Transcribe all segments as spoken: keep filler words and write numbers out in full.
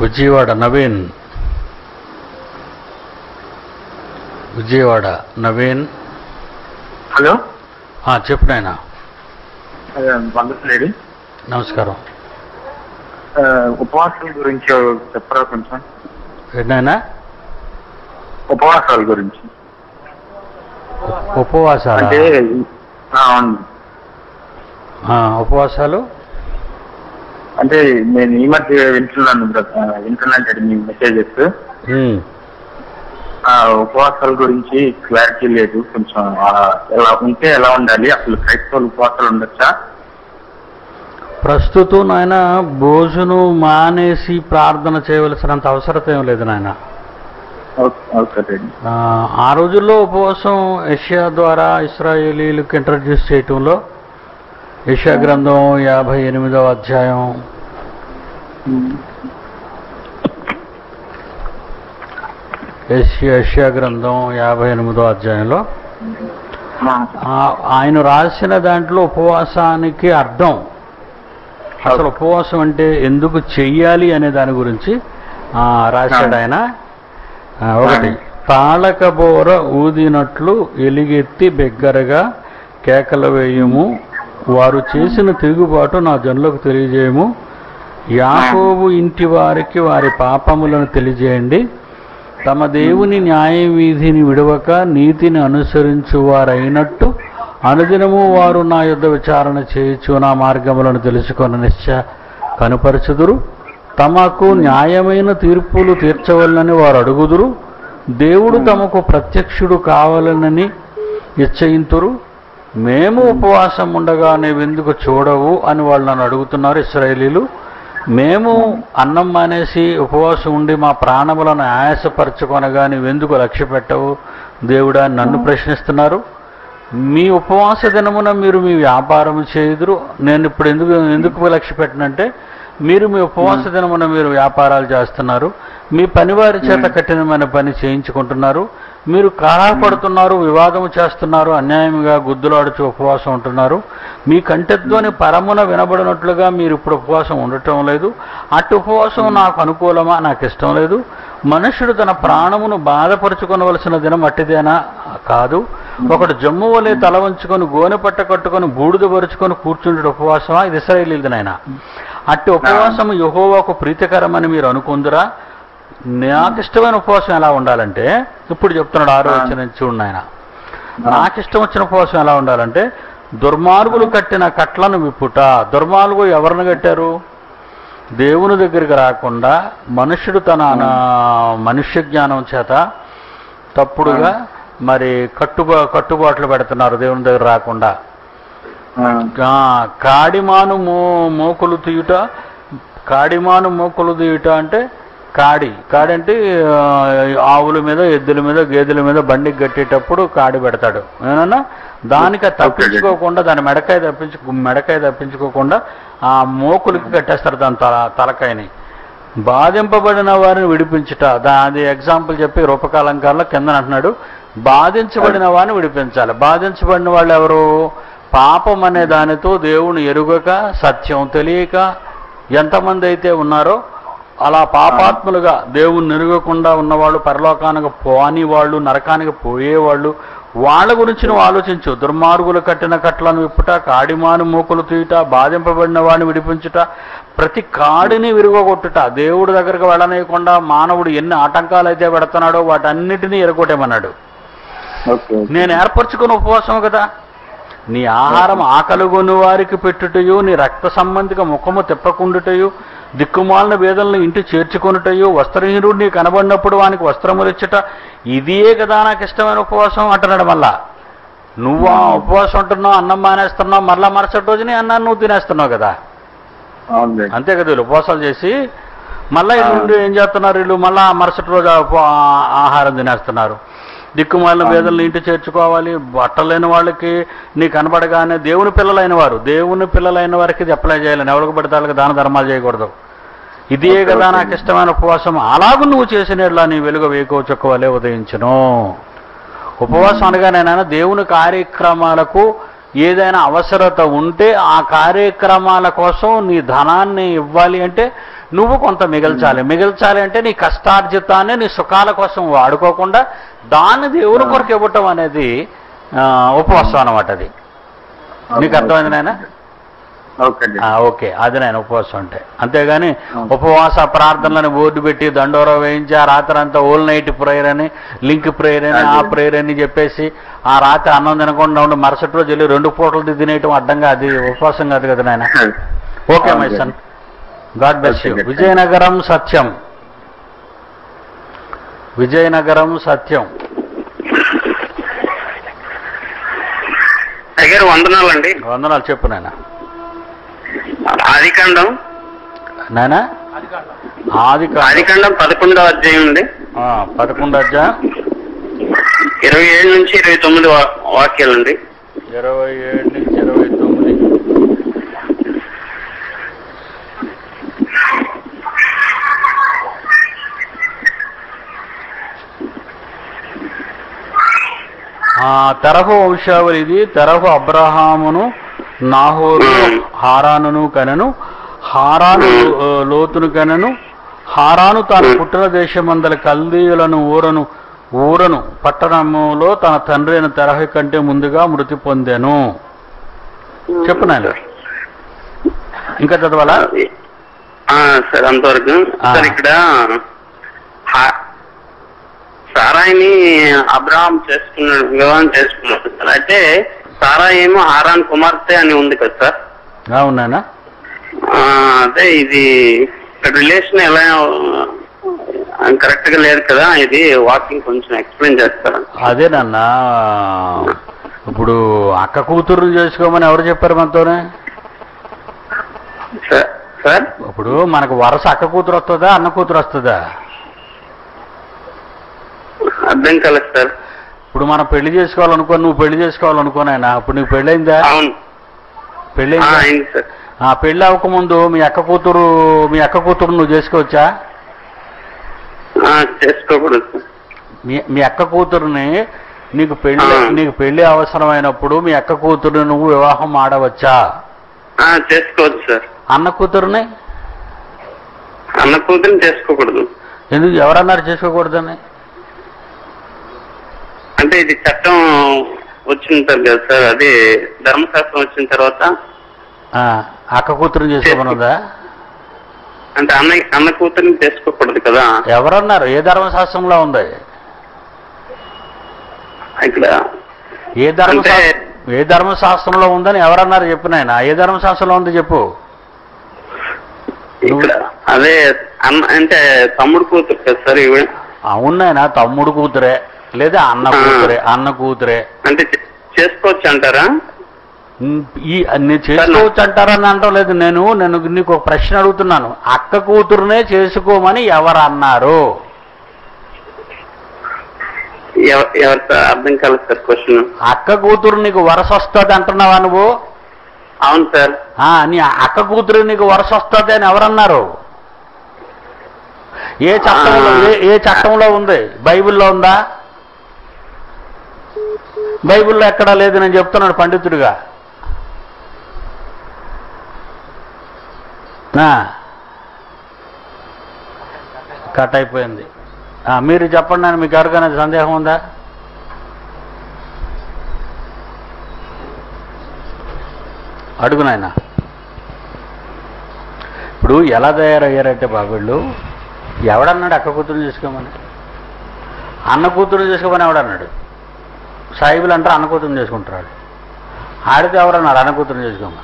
Vijayawada Naveen Vijayawada Naveen hello చెప్పు నాయన. వందలేడి నమస్కారం. ఉపవాసాల గురించి చెప్పరా కొంచెం? ఏంటైనా ఉపవాసాల గురించి. ఉపవాసాలు అంటే ఉపవాసాలు అంటే నేను ఈ మధ్య వింటున్నాను వింటున్నాను మీ మెసేజెస్. ఉపవాసాల గురించి క్లారిటీ లేదు కొంచెం, ఎలా ఉంటే ఎలా ఉండాలి, అసలు క్రైస్తవులు ఉపవాసాలు ఉండొచ్చా? ప్రస్తుతం ఆయన భోజనం మానేసి ప్రార్థన చేయవలసినంత అవసరం ఏం లేదు నాయన. ఆ రోజుల్లో ఉపవాసం ఏషియా ద్వారా ఇస్రాయేలీలకు ఇంట్రడ్యూస్ చేయటంలో ఏషియా గ్రంథం యాభై ఎనిమిదవ అధ్యాయం ఏషియా ఏషియా గ్రంథం యాభై ఎనిమిదవ అధ్యాయంలో ఆయన రాసిన దాంట్లో ఉపవాసానికి అర్థం, అసలు ఉపవాసం అంటే ఎందుకు చెయ్యాలి అనే దాని గురించి రాశాడు ఆయన. ఒకటి, తాళకబోర ఊదినట్లు ఎలుగెత్తి బిగ్గరగా కేకలు వేయము, వారు చేసిన తిరుగుబాటు నా జనులకు తెలియజేయము, యాకోబు ఇంటి వారికి వారి పాపములను తెలియజేయండి, తమ దేవుని న్యాయ వీధిని విడవక నీతిని అనుసరించు వారైనట్టు అనుదినము వారు నా యుద్ధ విచారణ చేయొచ్చు, నా మార్గములను తెలుసుకొని నిశ్చయ కనుపరచుదురు, తమకు న్యాయమైన తీర్పులు తీర్చవలనని వారు అడుగుదురు, దేవుడు తమకు ప్రత్యక్షుడు కావాలనని నిశ్చయింతురు, మేము ఉపవాసం ఉండగా నీవెందుకు చూడవు అని వాళ్ళు నన్ను అడుగుతున్నారు ఇశ్రాయేలీలు. మేము అన్నం మానేసి ఉపవాసం ఉండి మా ప్రాణములను ఆయాసపరచుకొనగా నీవెందుకు లక్ష్య పెట్టవు దేవుడా నన్ను ప్రశ్నిస్తున్నారు. మీ ఉపవాస దినమున మీరు మీ వ్యాపారం చేయుదురు, నేను ఇప్పుడు ఎందుకు ఎందుకు లక్ష్య పెట్టనంటే మీరు మీ ఉపవాస దినమున మీరు వ్యాపారాలు చేస్తున్నారు, మీ పనివారి చేత కఠినమైన పని చేయించుకుంటున్నారు, మీరు కారాపడుతున్నారు, వివాదం చేస్తున్నారు, అన్యాయంగా గుద్దులాడుచు ఉపవాసం ఉంటున్నారు, మీ కంటెత్తుని పరమున వినబడినట్లుగా మీరు ఇప్పుడు ఉపవాసం ఉండటం లేదు, అటు ఉపవాసం నాకు అనుకూలమా, నాకు ఇష్టం లేదు, మనుషుడు తన ప్రాణమును బాధపరుచుకొనవలసిన దినం అట్టిదేనా కాదు, ఒకడు జమ్ము వలె తల వంచుకొని గోనె పట్ట కట్టుకొని బూడిద పరుచుకొని కూర్చుంటే ఉపవాసమా, ఇది ఇశ్రాయేలీయులదైనా అట్టి ఉపవాసం యెహోవాకు ప్రీతికరమని మీరు అనుకుందురా. నాకు ఇష్టమైన ఉపవాసం ఎలా ఉండాలంటే ఇప్పుడు చెప్తున్నాడు ఆరోచన చూడండి ఆయన. నాకు ఇష్టం వచ్చిన ఉపవాసం ఎలా ఉండాలంటే దుర్మార్గులు కట్టిన కట్లను విప్పుట. దుర్మార్గులు ఎవరిని కట్టారు? దేవుని దగ్గరికి రాకుండా మనుష్యుడు తన మనుష్య జ్ఞానం చేత తప్పుడుగా మరి కట్టుబా కట్టుబాట్లు పెడుతున్నారు దేవుని దగ్గర రాకుండా. కాడిమాను మో మోకులు తీయుట కాడిమాను మోకులు తీయుట అంటే కాడి కాడి అంటే ఆవుల మీద ఎద్దుల మీద గేదెల మీద బండికి కట్టేటప్పుడు కాడి పెడతాడు ఏమన్నా, దానికి తప్పించుకోకుండా దాని మెడకాయ తప్పించు మెడకాయ తప్పించుకోకుండా ఆ మోకులకి కట్టేస్తారు దాని తల తలకాయని. బాధింపబడిన వారిని విడిపించుట, దాని ఎగ్జాంపుల్ చెప్పి రూపకాలంకారంలో కింద అంటున్నాడు బాధించబడిన వారిని విడిపించాలి. బాధించబడిన వాళ్ళు ఎవరు? పాపం అనే దానితో దేవుని ఎరుగక సత్యం తెలియక ఎంతమంది అయితే ఉన్నారో అలా పాపాత్ములుగా దేవుని ఎరుగకుండా ఉన్నవాళ్ళు, పరలోకానికి పోని వాళ్ళు, నరకానికి పోయేవాళ్ళు, వాళ్ళ గురించి నువ్వు ఆలోచించు. దుర్మార్గులు కట్టిన కట్లను విప్పుట, కాడిమాను మూకులు తీయుట, బాధింపబడిన వాడిని విడిపించుట, ప్రతి కాడిని విరుగొట్టుట, దేవుడి దగ్గరకు వెళ్ళనీయకుండా మానవుడు ఎన్ని ఆటంకాలు అయితే పెడుతున్నాడో వాటన్నిటినీ ఎరగొట్టేమన్నాడు. నేను ఏర్పరచుకున్న ఉపవాసం కదా, నీ ఆహారం ఆకలుగొని వారికి పెట్టుటయు, నీ రక్త సంబంధిక ముఖము తిప్పకుండుటయు, దిక్కుమాలిన వేదనలను ఇంటి చేర్చుకొనుటయు, వస్త్రహీనుడు నీ కనబడినప్పుడు వానికి వస్త్రములిచ్చుట, ఇదియే కదా నాకు ఇష్టమైన ఉపవాసం అంటున్నాడు. మళ్ళా నువ్వు ఆ ఉపవాసం ఉంటున్నావు, అన్నం మానేస్తున్నావు, మళ్ళా మరుసటి రోజునే అన్నాన్ని నువ్వు తినేస్తున్నావు కదా, అంతే కదా. వీళ్ళు ఉపవాసాలు చేసి మళ్ళీ వీళ్ళు ఏం చేస్తున్నారు? వీళ్ళు మళ్ళా మరుసటి రోజు ఆహారం తినేస్తున్నారు. దిక్కుమాలిన వేదనలు ఇంటి చేర్చుకోవాలి, బట్టలేని వాళ్ళకి నీ కనబడగానే దేవుని పిల్లలైన వారు దేవుని పిల్లలైన వారికి ఇది అప్లై చేయాలని, ఎవరికి పడితే వాళ్ళకి దాన ధర్మాలు చేయకూడదు, ఇదే కదా నాకు ఇష్టమైన ఉపవాసం. అలాగూ నువ్వు చేసినట్లా నీ వెలుగు వేకో చొక్కవలే ఉదయించను. ఉపవాసం అనగానే దేవుని కార్యక్రమాలకు ఏదైనా అవసరత ఉంటే ఆ కార్యక్రమాల కోసం నీ ధనాన్ని ఇవ్వాలి అంటే నువ్వు కొంత మిగల్చాలి. మిగల్చాలి అంటే నీ కష్టార్జితాన్ని నీ సుఖాల కోసం వాడుకోకుండా దాన్ని దేవుని కొరకు ఇవ్వటం అనేది ఉపవాసం అన్నమాట. అది నీకు అర్థమైంది నాయన? ఓకే, అది నాయన ఉపవాసం అంటే. అంతేగాని ఉపవాస ప్రార్థనలను బోర్డు పెట్టి దండోర వేయించి ఆ రాత్రి అంతా ఓల్ నైట్ ప్రేయర్ అని లింక్ ప్రేయర్ అని ఆ ప్రేయర్ అని చెప్పేసి ఆ రాత్రి అన్నం తినకుండా ఉండి మరుసటి రోజు వెళ్ళి రెండు పూటలు తినేయటం అడ్డంగా, అది ఉపవాసం కాదు కదా నాయన. Okay my son, God bless you. Vizianagaram Satyam, Vizianagaram Satyam. వందనాలండి. వందనాలు చెప్పు నాయన. ఆదికాండం నాయన, ఆదికాండం పదకొండో అధ్యాయం అండి. పదకొండో అధ్యాయం ఇరవై ఏడు నుంచి ఇరవై తొమ్మిది వాక్యాలండి. ఇరవై ఏడు నుంచి ఇరవై తొమ్మిది తెరహు వంశావళి ఇది. తెరహు అబ్రహామును నాహోరు హారాను కనను, హారాను లోతును కనను. హారాను తాను పుట్టిన దేశమందల కల్దీయులను ఊరను ఊరను పట్టణములో తన తండ్రి అయిన తెరహు కంటే ముందుగా మృతి పొందాను. చెప్పు నాయన, ఇంకా చదవాలా? సార్ అంతవరకు సార్. ఇక్కడ సారాయిని అబ్రహాం చేసుకున్నాడు, వివాహం చేసుకున్నాడు సార్. అయితే సారాయి ఏమో హారాన్ కుమార్తె అని ఉంది కదా సార్. అవునా? అదే ఇది రిలేషన్ ఎలా కరెక్ట్ గా లేదు కదా, ఇది వాకింగ్ కొంచెం ఎక్స్ప్లెయిన్ చేస్తారా? అదేనన్న, ఇప్పుడు అక్క కూతురు చేసుకోమని ఎవరు చెప్పారు మనతోనే సార్? ఇప్పుడు మనకు వరుస అక్క కూతురు వస్తుందా అన్న కూతురు వస్తుందా? అర్థం కాలేదు సార్. ఇప్పుడు మనం పెళ్లి చేసుకోవాలనుకో, నువ్వు పెళ్లి చేసుకోవాలనుకోనైనా, ఇప్పుడు నీకు పెళ్ళైందా? పెళ్ళైంది. పెళ్ళి అవ్వకముందు మీ అక్క కూతురు మీ అక్క కూతురు నువ్వు చేసుకోవచ్చా? చేసుకోకూడదు. మీ మీ అక్క కూతురుని నీకు పెళ్లి నీకు పెళ్లి అవసరమైనప్పుడు మీ అక్క కూతురు నువ్వు వివాహం ఆడవచ్చా? చేసుకోవచ్చు సార్. అన్న కూతురుని అన్న కూతురుని చేసుకోకూడదు. ఎందుకు? ఎవరన్నారు చేసుకోకూడదని? అంటే ఇది చట్టం వచ్చిన తర్వాత సార్, అది ధర్మశాస్త్రం వచ్చిన తర్వాత అక్క కూతురు చేసుకోకూడదా? అంటే అన్న అన్న కూతురుని చేసుకోకూడదు కదా. ఎవరన్నారు? ఏ ధర్మశాస్త్రంలో ఉంది? ఇక్కడ ఏ ధర్మ ఏ ధర్మశాస్త్రంలో ఉందని ఎవరన్నారు చెప్పు నాయన. ఏ ధర్మశాస్త్రంలో ఉంది చెప్పు. ఇక్కడ అదే అన్న అంటే తమ్ముడు కూతురు కదా సార్. ఇవి అవునాయన, తమ్ముడు కూతురే లేదా అన్న కూతురే. అన్న కూతురే అంటే చేసుకోవచ్చు అంటారా? ఈ చేసుకోవచ్చు అంటారని అంటాం లేదు. నేను నేను నీకు ఒక ప్రశ్న అడుగుతున్నాను. అక్క కూతురునే చేసుకోమని ఎవరు అన్నారు? అర్థం కాలేదు సార్ క్వశ్చన్. అక్క కూతురు నీకు వరస వస్తుంది అంటున్నావా నువ్వు? అవును సార్. నీ అక్క కూతురు నీకు వరస వస్తుంది అని ఎవరన్నారు? ఏ చట్టంలో ఏ చట్టంలో ఉంది? బైబిల్లో ఉందా? బైబిల్లో ఎక్కడా లేదు. నేను చెప్తున్నాను పండితుడిగా. కట్ అయిపోయింది. మీరు చెప్పండి నాన్న, మీకు ఎవరికైనా సందేహం ఉందా? అడుగు నాయన. ఇప్పుడు ఎలా తయారయ్యారంటే బాబుళ్ళు, ఎవడన్నాడు అక్క కూతురు చేసుకోమని? అన్న కూతురు చేసుకోమని ఎవడన్నాడు? సాయిబులు అంటారు అన్న కూతురుని చేసుకుంటారు. ఆడితే ఎవరన్నారు అన్న కూతురుని చేసుకోమని?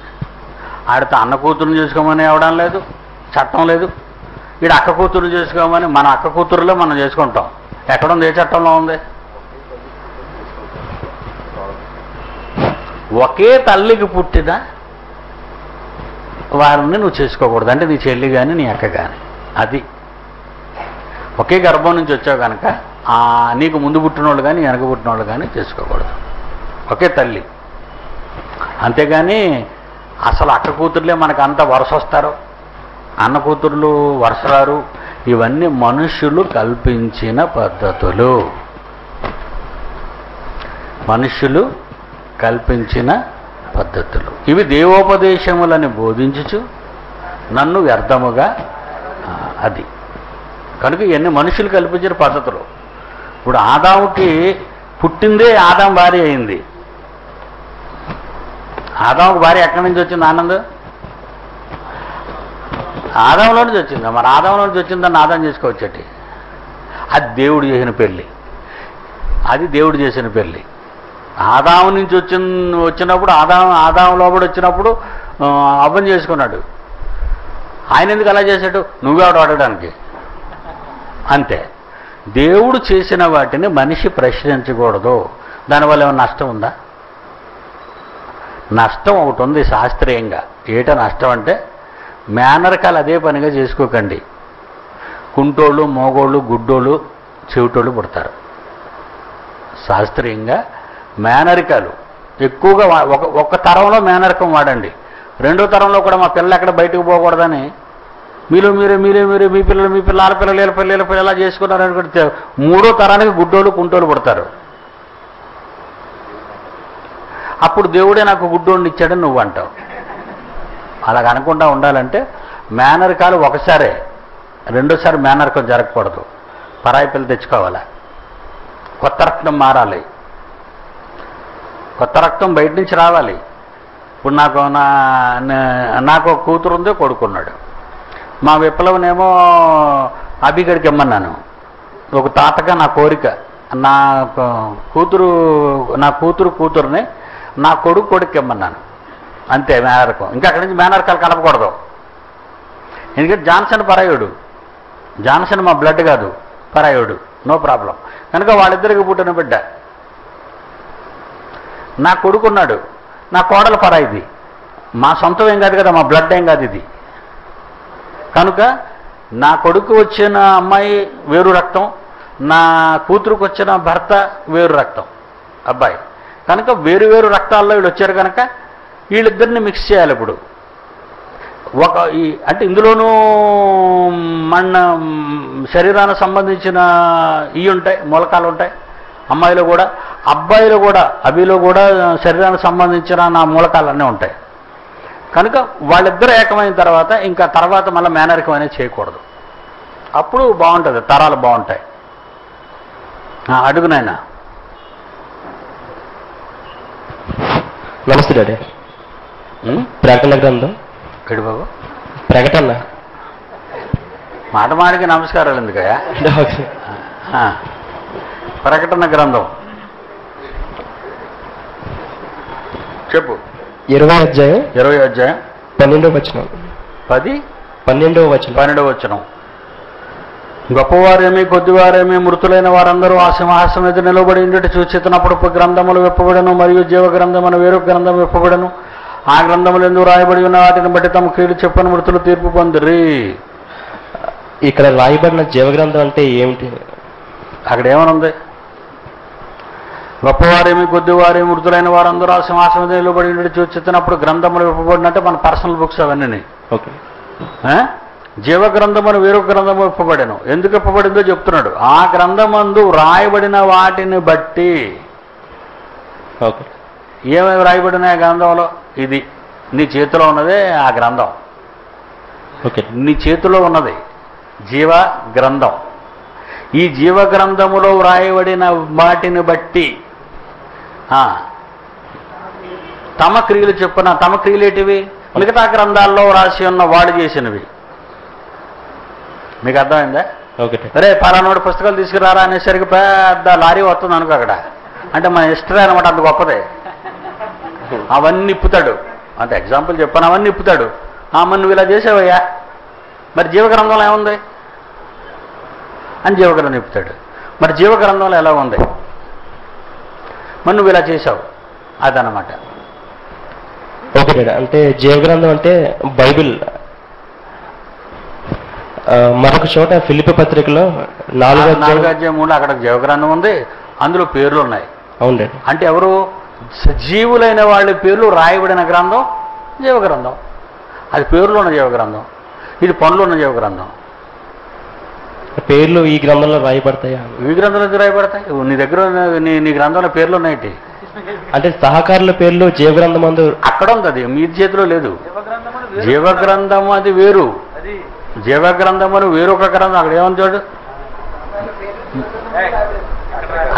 ఆడితే అన్న కూతురుని చేసుకోమని ఇవ్వడం లేదు, చట్టం లేదు. వీడు అక్క కూతురు చేసుకోమని, మన అక్క కూతురులో మనం చేసుకుంటాం. ఎక్కడుంది? ఏ చట్టంలో ఉంది? ఒకే తల్లికి పుట్టిన వారిని నువ్వు చేసుకోకూడదు. అంటే నీ చెల్లి కానీ నీ అక్క కానీ. అది ఒకే గర్భం నుంచి వచ్చావు కనుక నీకు ముందు పుట్టిన వాళ్ళు కానీ వెనక పుట్టిన వాళ్ళు కానీ చేసుకోకూడదు. ఒకే తల్లి. అంతేగాని అసలు అక్క కూతురులే మనకు అంత వరుస వస్తారు, అన్న కూతుర్లు వరుస రారు. ఇవన్నీ మనుష్యులు కల్పించిన పద్ధతులు, మనుష్యులు కల్పించిన పద్ధతులు. ఇవి దేవోపదేశములని బోధించుచు నన్ను వ్యర్థముగా అది కనుక ఇన్ని మనుషులు కల్పించిన పద్ధతులు. ఇప్పుడు ఆదాముకి పుట్టిందే ఆదాం భార్య అయింది. ఆదాముకి భార్య ఎక్కడి నుంచి వచ్చింది? ఆనందం ఆదాంలో నుంచి వచ్చిందా? మరి ఆదాంలో నుంచి వచ్చిందని ఆదాం చేసుకోవచ్చటి? అది దేవుడు చేసిన పెళ్ళి, అది దేవుడు చేసిన పెళ్ళి. ఆదాము నుంచి వచ్చి వచ్చినప్పుడు ఆదాం ఆదాం లోపడి వచ్చినప్పుడు అవ్వని చేసుకున్నాడు. ఆయన ఎందుకు అలా చేశాడు? నువ్వెవడు అడగడానికి. అంతే, దేవుడు చేసిన వాటిని మనిషి ప్రశ్నించకూడదు. దానివల్ల ఏమైనా నష్టం ఉందా? నష్టం ఒకటి ఉంది శాస్త్రీయంగా. ఏట నష్టం అంటే మేనరకాలు అదే పనిగా చేసుకోకండి. కుంటోళ్ళు, మోగోళ్ళు, గుడ్డోళ్ళు, చెవిటోళ్ళు పుడతారు. శాస్త్రీయంగా మేనరికాలు ఎక్కువగా ఒక ఒక తరంలో మేనరకం వాడండి. రెండో తరంలో కూడా మా పిల్లలు ఎక్కడ బయటకు పోకూడదని మీరు మీరే మీరే మీరే మీ పిల్లలు మీ పిల్లలు ఆల పిల్లలు వీళ్ళ పిల్లల పిల్లలు ఇలా చేసుకున్నారనుకుంటే మూడో తరానికి గుడ్డోళ్ళు కుంటోళ్ళు పుడతారు. అప్పుడు దేవుడే నాకు గుడ్డోడిని ఇచ్చాడని నువ్వు అంటావు. అలా అనకుండా ఉండాలంటే మేనరికాలు ఒకసారే, రెండోసారి మేనరికం జరగకూడదు. పరాయి పిల్లలు తెచ్చుకోవాలి, కొత్త రక్తం మారాలి, కొత్త రక్తం బయట నుంచి రావాలి. ఇప్పుడు నాకు నా నాకు ఒక కూతురు ఉందో కొడుకున్నాడు. మా విప్లవనేమో అభిగడికి ఇమ్మన్నాను. ఒక తాతగా నా కోరిక, నా కూతురు నా కూతురు కూతురుని నా కొడుకు కొడుకు ఇమ్మన్నాను. అంతే మేనరకం. ఇంకా అక్కడి నుంచి మేనరకాలు కలపకూడదు. ఎందుకంటే జాన్సన్ పరాయుడు, జాన్సన్ మా బ్లడ్ కాదు, పరాయుడు, నో ప్రాబ్లం. కనుక వాళ్ళిద్దరికి పుట్టిన బిడ్డ నా కొడుకున్నాడు. నా కోడలు పరాయిది, మా సొంతం ఏం కాదు కదా, మా బ్లడ్ ఏం కాదు ఇది. కనుక నా కొడుకు వచ్చిన అమ్మాయి వేరు రక్తం, నా కూతురుకు వచ్చిన భర్త వేరు రక్తం, అబ్బాయి. కనుక వేరు వేరు రక్తాల్లో వీళ్ళు వచ్చారు. కనుక వీళ్ళిద్దరిని మిక్స్ చేయాలి. ఇప్పుడు ఒక ఈ అంటే ఇందులోనూ మన శరీరానికి సంబంధించిన ఇవి ఉంటాయి, మూలకాలు ఉంటాయి. అమ్మాయిలో కూడా, అబ్బాయిలో కూడా, అవిలో కూడా శరీరానికి సంబంధించిన నా మూలకాలన్నీ ఉంటాయి. కనుక వాళ్ళిద్దరూ ఏకమైన తర్వాత ఇంకా తర్వాత మళ్ళీ మేనరికం అనేది చేయకూడదు. అప్పుడు బాగుంటుంది, తరాలు బాగుంటాయి. అడుగునైనా. నమస్తే డాడీ. ప్రకటన గ్రంథం గడి బాబు, ప్రకటన మాట మాడికి నమస్కారాలు ఎందుకయ్యా. ప్రకటన గ్రంథం చెప్పు. ఇరవై అధ్యాయం ఇరవై అధ్యాయం పన్నెండవ వచనం. పది పన్నెండవ వచనం పన్నెండవ వచనం గొప్పవారేమి కొద్దివారేమి మృతులైన వారందరూ ఆ సింహాసనం ఎదుట నిలబడి ఉండుట చూచినప్పుడు గ్రంథములు విప్పబడను, మరియు జీవ గ్రంథం అనే వేరొక గ్రంథం విప్పబడను. ఆ గ్రంథములు ఎందుకు రాయబడి ఉన్న వాటిని బట్టి తమ క్రియలు చెప్పని మృతులు తీర్పు పొందిరి. ఇక్కడ రాయబడిన జీవగ్రంథం అంటే ఏమిటి? అక్కడ ఏమనుంది? గొప్పవారేమి కొద్దివారేమి మృతులైన వారందరూ ఆ సింహాసనం ఎదుట నిలబడి ఉండుట చూచినప్పుడు గ్రంథములు విప్పబడినంటే మన పర్సనల్ బుక్స్ అవన్నీ. ఓకే, జీవ గ్రంథం అని వేరొక గ్రంథం ఇప్పబడను. ఎందుకు ఇప్పబడిందో చెప్తున్నాడు. ఆ గ్రంథమందు రాయబడిన వాటిని బట్టి. ఓకే, ఏమేమి రాయబడినాయి గ్రంథంలో? ఇది నీ చేతిలో ఉన్నదే ఆ గ్రంథం. ఓకే, నీ చేతిలో ఉన్నది జీవ గ్రంథం. ఈ జీవ గ్రంథములో రాయబడిన వాటిని బట్టి తమ క్రియలు చెప్పిన తమ క్రియలేటివి? మిగతా గ్రంథాల్లో రాసి ఉన్న వాడు చేసినవి. మీకు అర్థమైందా? ఓకే, అరే పలానాడు పుస్తకాలు తీసుకురారా అనేసరికి పెద్ద లారీ వస్తుంది అనుకో. అక్కడ అంటే మన హిస్టరీ అనమాట, అంత గొప్పదే. అవన్నీ ఇప్పుతాడు, అంత ఎగ్జాంపుల్ చెప్పాను. అవన్నీ ఇప్పుతాడు. మన నువ్వు ఇలా చేసావయ్యా, మరి జీవగ్రంథంలో ఏముంది అని జీవగ్రంథం ఇప్పుతాడు. మరి జీవగ్రంథంలో ఎలా ఉంది, మరి నువ్వు ఇలా చేసావు, అదనమాట. ఓకే, అంటే జీవగ్రంథం అంటే బైబిల్. మరొక చోట ఫిలిప్పీ పత్రికలో నాలుగు నాలుగు అధ్యాయం మూడు అక్కడ జీవగ్రంథం ఉంది, అందులో పేర్లు ఉన్నాయి. అవునండి. అంటే ఎవరు? సజీవులైన వాళ్ళ పేర్లు రాయబడిన గ్రంథం జీవగ్రంథం. అది పేర్లు ఉన్న జీవగ్రంథం, ఇది పనులు ఉన్న జీవగ్రంథం. పేర్లు ఈ గ్రంథంలో రాయబడతాయా? ఈ గ్రంథంలో రాయబడతాయి. నీ దగ్గర నీ నీ గ్రంథంలో పేర్లు ఉన్నాయటి? అంటే సహకారుల పేర్లు జీవగ్రంథం అందు అక్కడ ఉంది, అది మీ చేతిలో లేదు. జీవగ్రంథం అది వేరు, జీవ గ్రంథమును వేరొక గ్రంథం అక్కడ ఏమని చూడు,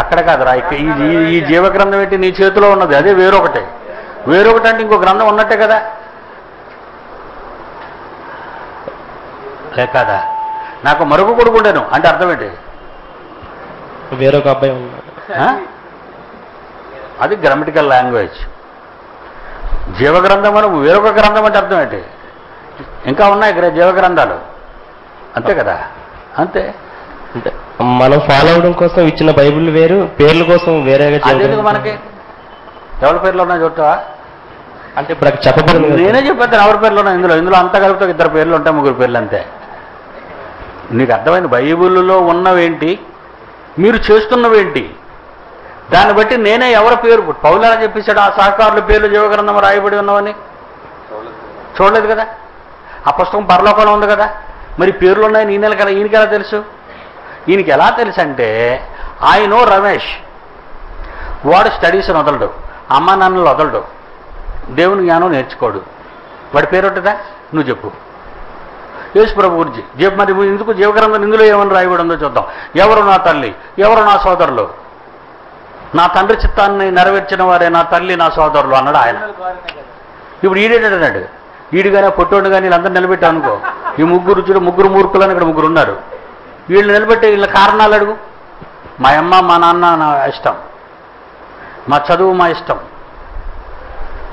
అక్కడ కాదురా ఈ జీవ గ్రంథం ఏంటి నీ చేతిలో ఉన్నది, అదే వేరొకటే. వేరొకటి అంటే ఇంకో గ్రంథం ఉన్నట్టే కదా, లే కాదా? నాకు మరొక కొడుకు ఉండేను అంటే అర్థం ఏంటి, వేరొక అబ్బాయి ఉన్నాడు. అది గ్రామటికల్ లాంగ్వేజ్. జీవగ్రంథం అని వేరొక గ్రంథం అంటే అర్థం ఏంటి? ఇంకా ఉన్నాయి ఇక్కడ జీవగ్రంథాలు, అంతే కదా? అంతే, అంటే మనం ఫాలో అవడం కోసం ఇచ్చిన బైబిల్ వేరు, పేర్ల కోసం వేరేగా. మనకి ఎవరి పేర్లు ఉన్నాయి చూడవా అంటే ఇప్పుడు చెప్పబడి, నేనే చెప్పేది ఎవరి పేర్లు ఉన్నాయి ఇందులో, ఇందులో అంతా కలిపితే ఇద్దరు పేర్లు ఉంటాయి, ముగ్గురు పేర్లు, అంతే. నీకు అర్థమైంది బైబిల్లో ఉన్నవేంటి, మీరు చేస్తున్నవేంటి, దాన్ని బట్టి నేనే ఎవరి పేరు. పౌలారా చెప్పేశాడు ఆ సహకారుల పేర్లు జీవగ్రంథం రాయబడి ఉన్నామని, చూడలేదు కదా? ఆ పుస్తకం పరలోకంలో ఉంది కదా, మరి పేర్లు ఉన్నాయని ఈయన కదా, ఈయనకి ఎలా తెలుసు? ఈయనకి ఎలా తెలుసు అంటే ఆయన రమేష్ వాడు స్టడీస్ని వదలడు, అమ్మ నాన్నలు వదలడు, దేవుని జ్ఞానం నేర్చుకోడు, వాడి పేరు ఉంటుందా? నువ్వు చెప్పు యేసు ప్రభు గురించి చెప్పు. మరి ఇందుకు జీవగ్రంథం ఇందులో ఏమని రాయబడి ఉందో చూద్దాం. ఎవరు నా తల్లి, ఎవరు నా సోదరులు, నా తండ్రి చిత్తాన్ని నెరవేర్చిన వారే నా తల్లి నా సోదరులు అన్నాడు ఆయన. ఇప్పుడు ఈడేటన్నాడు, ఈడు కానీ పొట్టోడు కానీ వీళ్ళందరూ నిలబెట్టావు అనుకో, ఈ ముగ్గురు చూడు, ముగ్గురు మూర్ఖులని ఇక్కడ ముగ్గురు ఉన్నారు, వీళ్ళు నిలబెట్టే వీళ్ళ కారణాలు అడుగు. మా అమ్మ మా నాన్న నా ఇష్టం, మా చదువు మా ఇష్టం,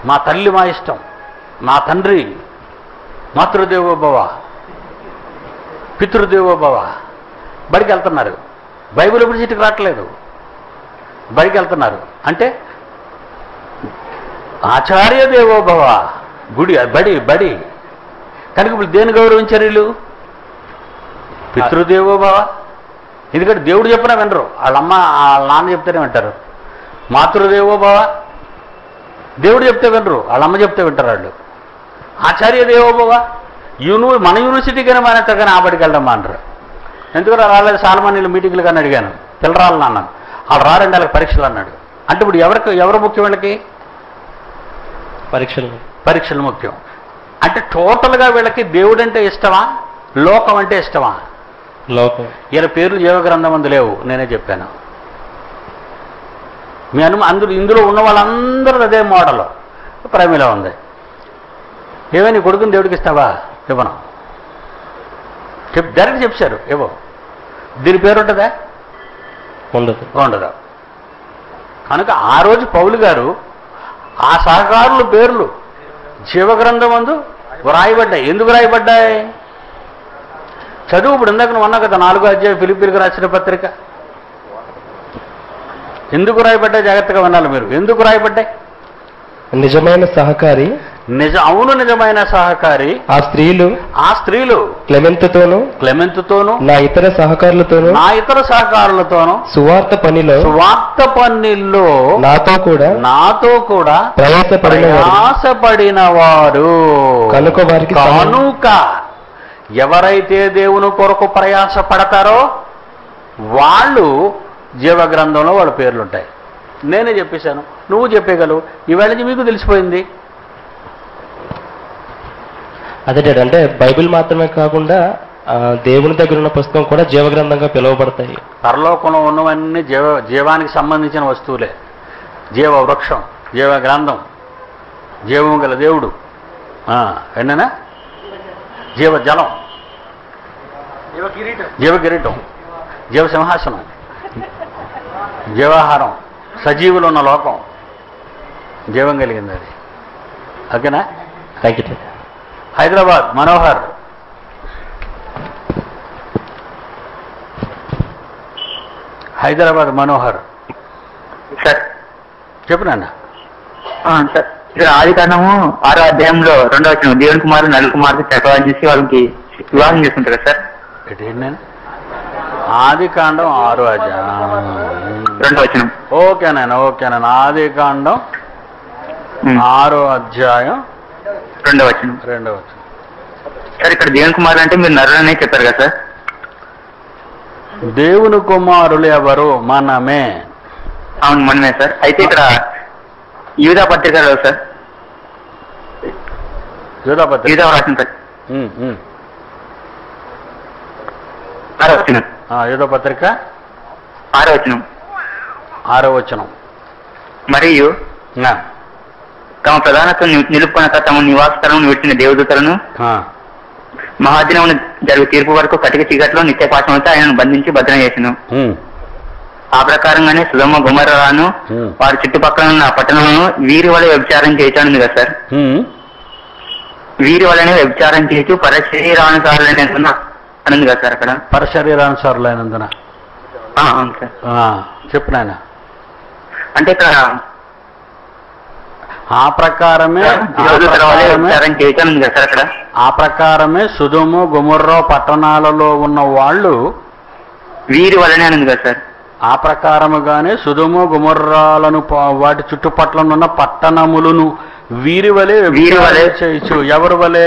మా తల్లి మా ఇష్టం, మా తండ్రి మాతృదేవోభవ పితృదేవోభవ. బడికి వెళ్తున్నారు, బైబిల్ గురించి ఇటుకు రావట్లేదు, బడికి వెళ్తున్నారు అంటే ఆచార్య దేవోభవ గుడి బడి బడి కనుక ఇప్పుడు దేని గౌరవించారు వీళ్ళు? పితృదేవోభవ. ఎందుకంటే దేవుడు చెప్పినా వినరు, వాళ్ళమ్మ వాళ్ళ నాన్న చెప్తేనే వింటారు. మాతృదేవోభవ, దేవుడు చెప్తే వినరు, వాళ్ళమ్మ చెప్తే వింటారు వాళ్ళు. ఆచార్య దేవోభవ, యూని మన యూనివర్సిటీకైనా మానేస్తారు కానీ ఆ బడికి వెళ్ళడం మానరు. ఎందుకంటే రాలేదు సాల్మానీలు మీటింగ్లు కానీ అడిగాను, పిల్లరాళ్ళు నాన్న వాళ్ళు రారండి వాళ్ళకి పరీక్షలు అన్నాడు. అంటే ఇప్పుడు ఎవరికి ఎవరు ముఖ్యం? వీళ్ళకి పరీక్షలు, పరీక్షలు ముఖ్యం. అంటే టోటల్గా వీళ్ళకి దేవుడు అంటే ఇష్టమా, లోకం అంటే ఇష్టమా? లోకం. ఈయన పేర్లు జీవగ్రంథం అందు లేవు, నేనే చెప్పాను. మీ అను అందరూ ఇందులో ఉన్న వాళ్ళందరూ అదే మోడల్ ప్రేమిలో ఉంది. ఏమైనా నీ కొడుకుని దేవుడికి ఇస్తావా? ఇవ్వను చెప్ డైరెక్ట్ చెప్పారు, ఇవ్వ. దీని పేరు ఉంటుందా? ఉండదు, ఉండదు. కనుక ఆ రోజు పౌలు గారు ఆ సహకారుల పేర్లు జీవగ్రంథం అందు రాయబడ్డాయి. ఎందుకు రాయబడ్డాయి? చదువు. ఇప్పుడు ఇందాక నువ్వు అన్నా కదా నాలుగో అధ్యాయం ఫిలిప్పీలకు రాసిన పత్రిక ఎందుకు రాయబడ్డాయి? జాగ్రత్తగా వినాలి మీరు. ఎందుకు రాయబడ్డాయి? నిజమైన సహకారి, నిజ అవును నిజమైన సహకారి ఆ స్త్రీలు, ఆ స్త్రీలు క్లెమెంతుతోను, క్లెమెంతుతోను నా ఇతర సహకారులతోను, నా ఇతర సహకారులతోను సువార్త పనిలో, సువార్త పనిలో నాతో కూడా, నాతో కూడా ప్రయాసపడిన వారు. కనుక వారికి, కనుక ఎవరైతే దేవుని కొరకు ప్రయాస పడతారో వాళ్ళు జీవగ్రంథంలో వాళ్ళ పేర్లుంటాయి. నేనే చెప్పేశాను, నువ్వు చెప్పేయగలవు, ఇవాళ నుంచి మీకు తెలిసిపోయింది. అదే డాడ్, అంటే బైబిల్ మాత్రమే కాకుండా దేవుని దగ్గర ఉన్న పుస్తకం కూడా జీవగ్రంథంగా పిలువబడతాయి. పరలోకంలో ఉన్నవన్నీ జీవ జీవానికి సంబంధించిన వస్తువులే. జీవ వృక్షం, జీవ గ్రంథం, జీవం గల దేవుడు, ఏంటనా జీవ జలం, జీవ కిరీటం, జీవ కిరీటం, జీవ సింహాసనం, జీవాహారం, సజీవులు ఉన్న లోకం, జీవం కలిగింది అది. ఓకేనా? Thank you. Hyderabad Manohar, Hyderabad Manohar sir చెప్పు నాన్న. సార్ ఇక్కడ ఆది కాండము ఆరో అధ్యాయంలో రెండో వచ్చిన దేవుని కుమారుడు నలుగు కుమారుడు చక్రవాణి చేసి వాళ్ళకి వివాహం చేసుకుంటారు కదా సార్. ఏంటండి? ఆది కాండం ఆరో అధ్యాయం రెండో వచ్చిన. ఓకేనా, ఓకేనా. ఆది కాండం ఆరో అధ్యాయం రెండవ వచనం, రెండవ వచనం. సార్ ఇక్కడ దేవుని కుమారులు అంటే మీరు నరులనే చెప్పారు కదా సార్. దేవుని కుమారులు ఎవరు? మనమే. అవును మనమే సార్. అయితే ఇక్కడ యూదా పత్రికలో సార్, యూదా పత్రిక యూదా రాసిన సార్ आरो पत्रिक आरो वचनम मरियु तम प्रधानत्व निलुपुकोनक तम निवास स्थलमुनु वेट्टिन देवदूतलनु महादिनमुन जरुगु तीर्पु वरकु कटिक चीकटिलो नित्यपाशमुतो आयननु बंधिंचि भद्रम चेसनु आ प्रकारंगाने सुदम गुमरानु वारि चुट्टुपक्कल उन्न पट्टणमुनु वीरि वल व्यभिचारं चेयटानु कदा सर वीरि वलने व्यभिचारं चेयचु परशरीरानुसारुलैन अनंद कदा सर अक्कड परशरीरानुसारुलैनंदना आ అవును सर आ చెప్పు నాయనా అంటే ఇక్కడ ఆ ప్రకారమే ఆ ప్రకారమే సుదొమ గొమొర్రా పట్టణాలలో ఉన్న వాళ్ళు వీరి వలనే అన్నది కదా సార్ ఆ ప్రకారముగానే సుదొమ గొమొర్రాలను వాటి చుట్టుపట్ల ఉన్న పట్టణములను వీరి వలే వీరి వలే చేయొచ్చు ఎవరు వలే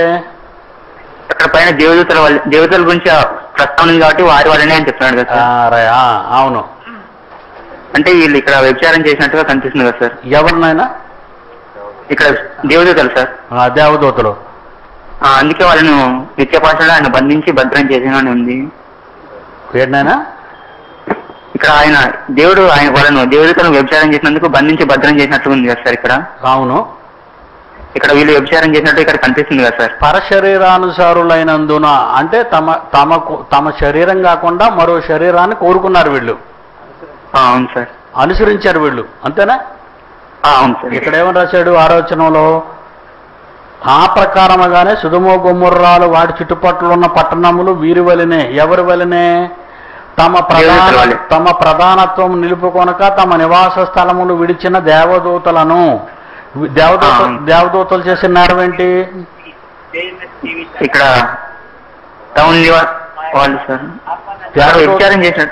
అక్కడ పైన దేవదూతల వలే దేవతల గురించి ప్రస్తావన కాబట్టి వారి వలనే అని చెప్తున్నాడు కదా సార్ ఆ రైట్ ఆ అవును అంటే వీళ్ళు ఇక్కడ వ్యభిచారం చేసినట్టుగా కనిపిస్తుంది కదా సార్ ఎవర్నైనా ఇక్కడ దేవదూతలు సార్ ఆ దేవదూతలు ఆ అందుకే వాళ్ళను నిత్యపాశంలో ఆయన బంధించి భద్రం చేసినానని ఉంది ఏడనైనా ఇక్కడ ఆయన దేవుడు ఆయన వాళ్ళను దేవదూతలను వ్యభిచారం చేసినందుకు బంధించి భద్రం చేసినట్టుగా ఉంది కదా సార్ ఇక్కడ అవును ఇక్కడ వీళ్ళు వ్యభిచారం చేసినట్టు ఇక్కడ కనిపిస్తుంది కదా సార్ పరశరీరానుసారులైనందున అంటే తమ తమ తమ శరీరం కాకుండా మరో శరీరాన్ని కోరుకున్నారు వీళ్ళు అవును సార్ అనుసరించారు వీళ్ళు అంతేనా అవును సార్ ఇక్కడ ఏమను రాశాడు ఆరోచనలో ఆ ప్రకారముగానే సుదొమ గొమొర్రాలు వాడి చుట్టుపట్ల ఉన్న పట్టణములు వీరి వలనే ఎవరి వలనే తమ ప్రధాన తమ ప్రధానత్వం నిలుపుకొనక తమ నివాస స్థలములు విడిచిన దేవదూతలను దేవదూత దేవదూతలు చేసిన నేరం ఏంటి ఇక్కడ టౌన్ వాళ్ళు సార్ వ్యభిచారం చేశారు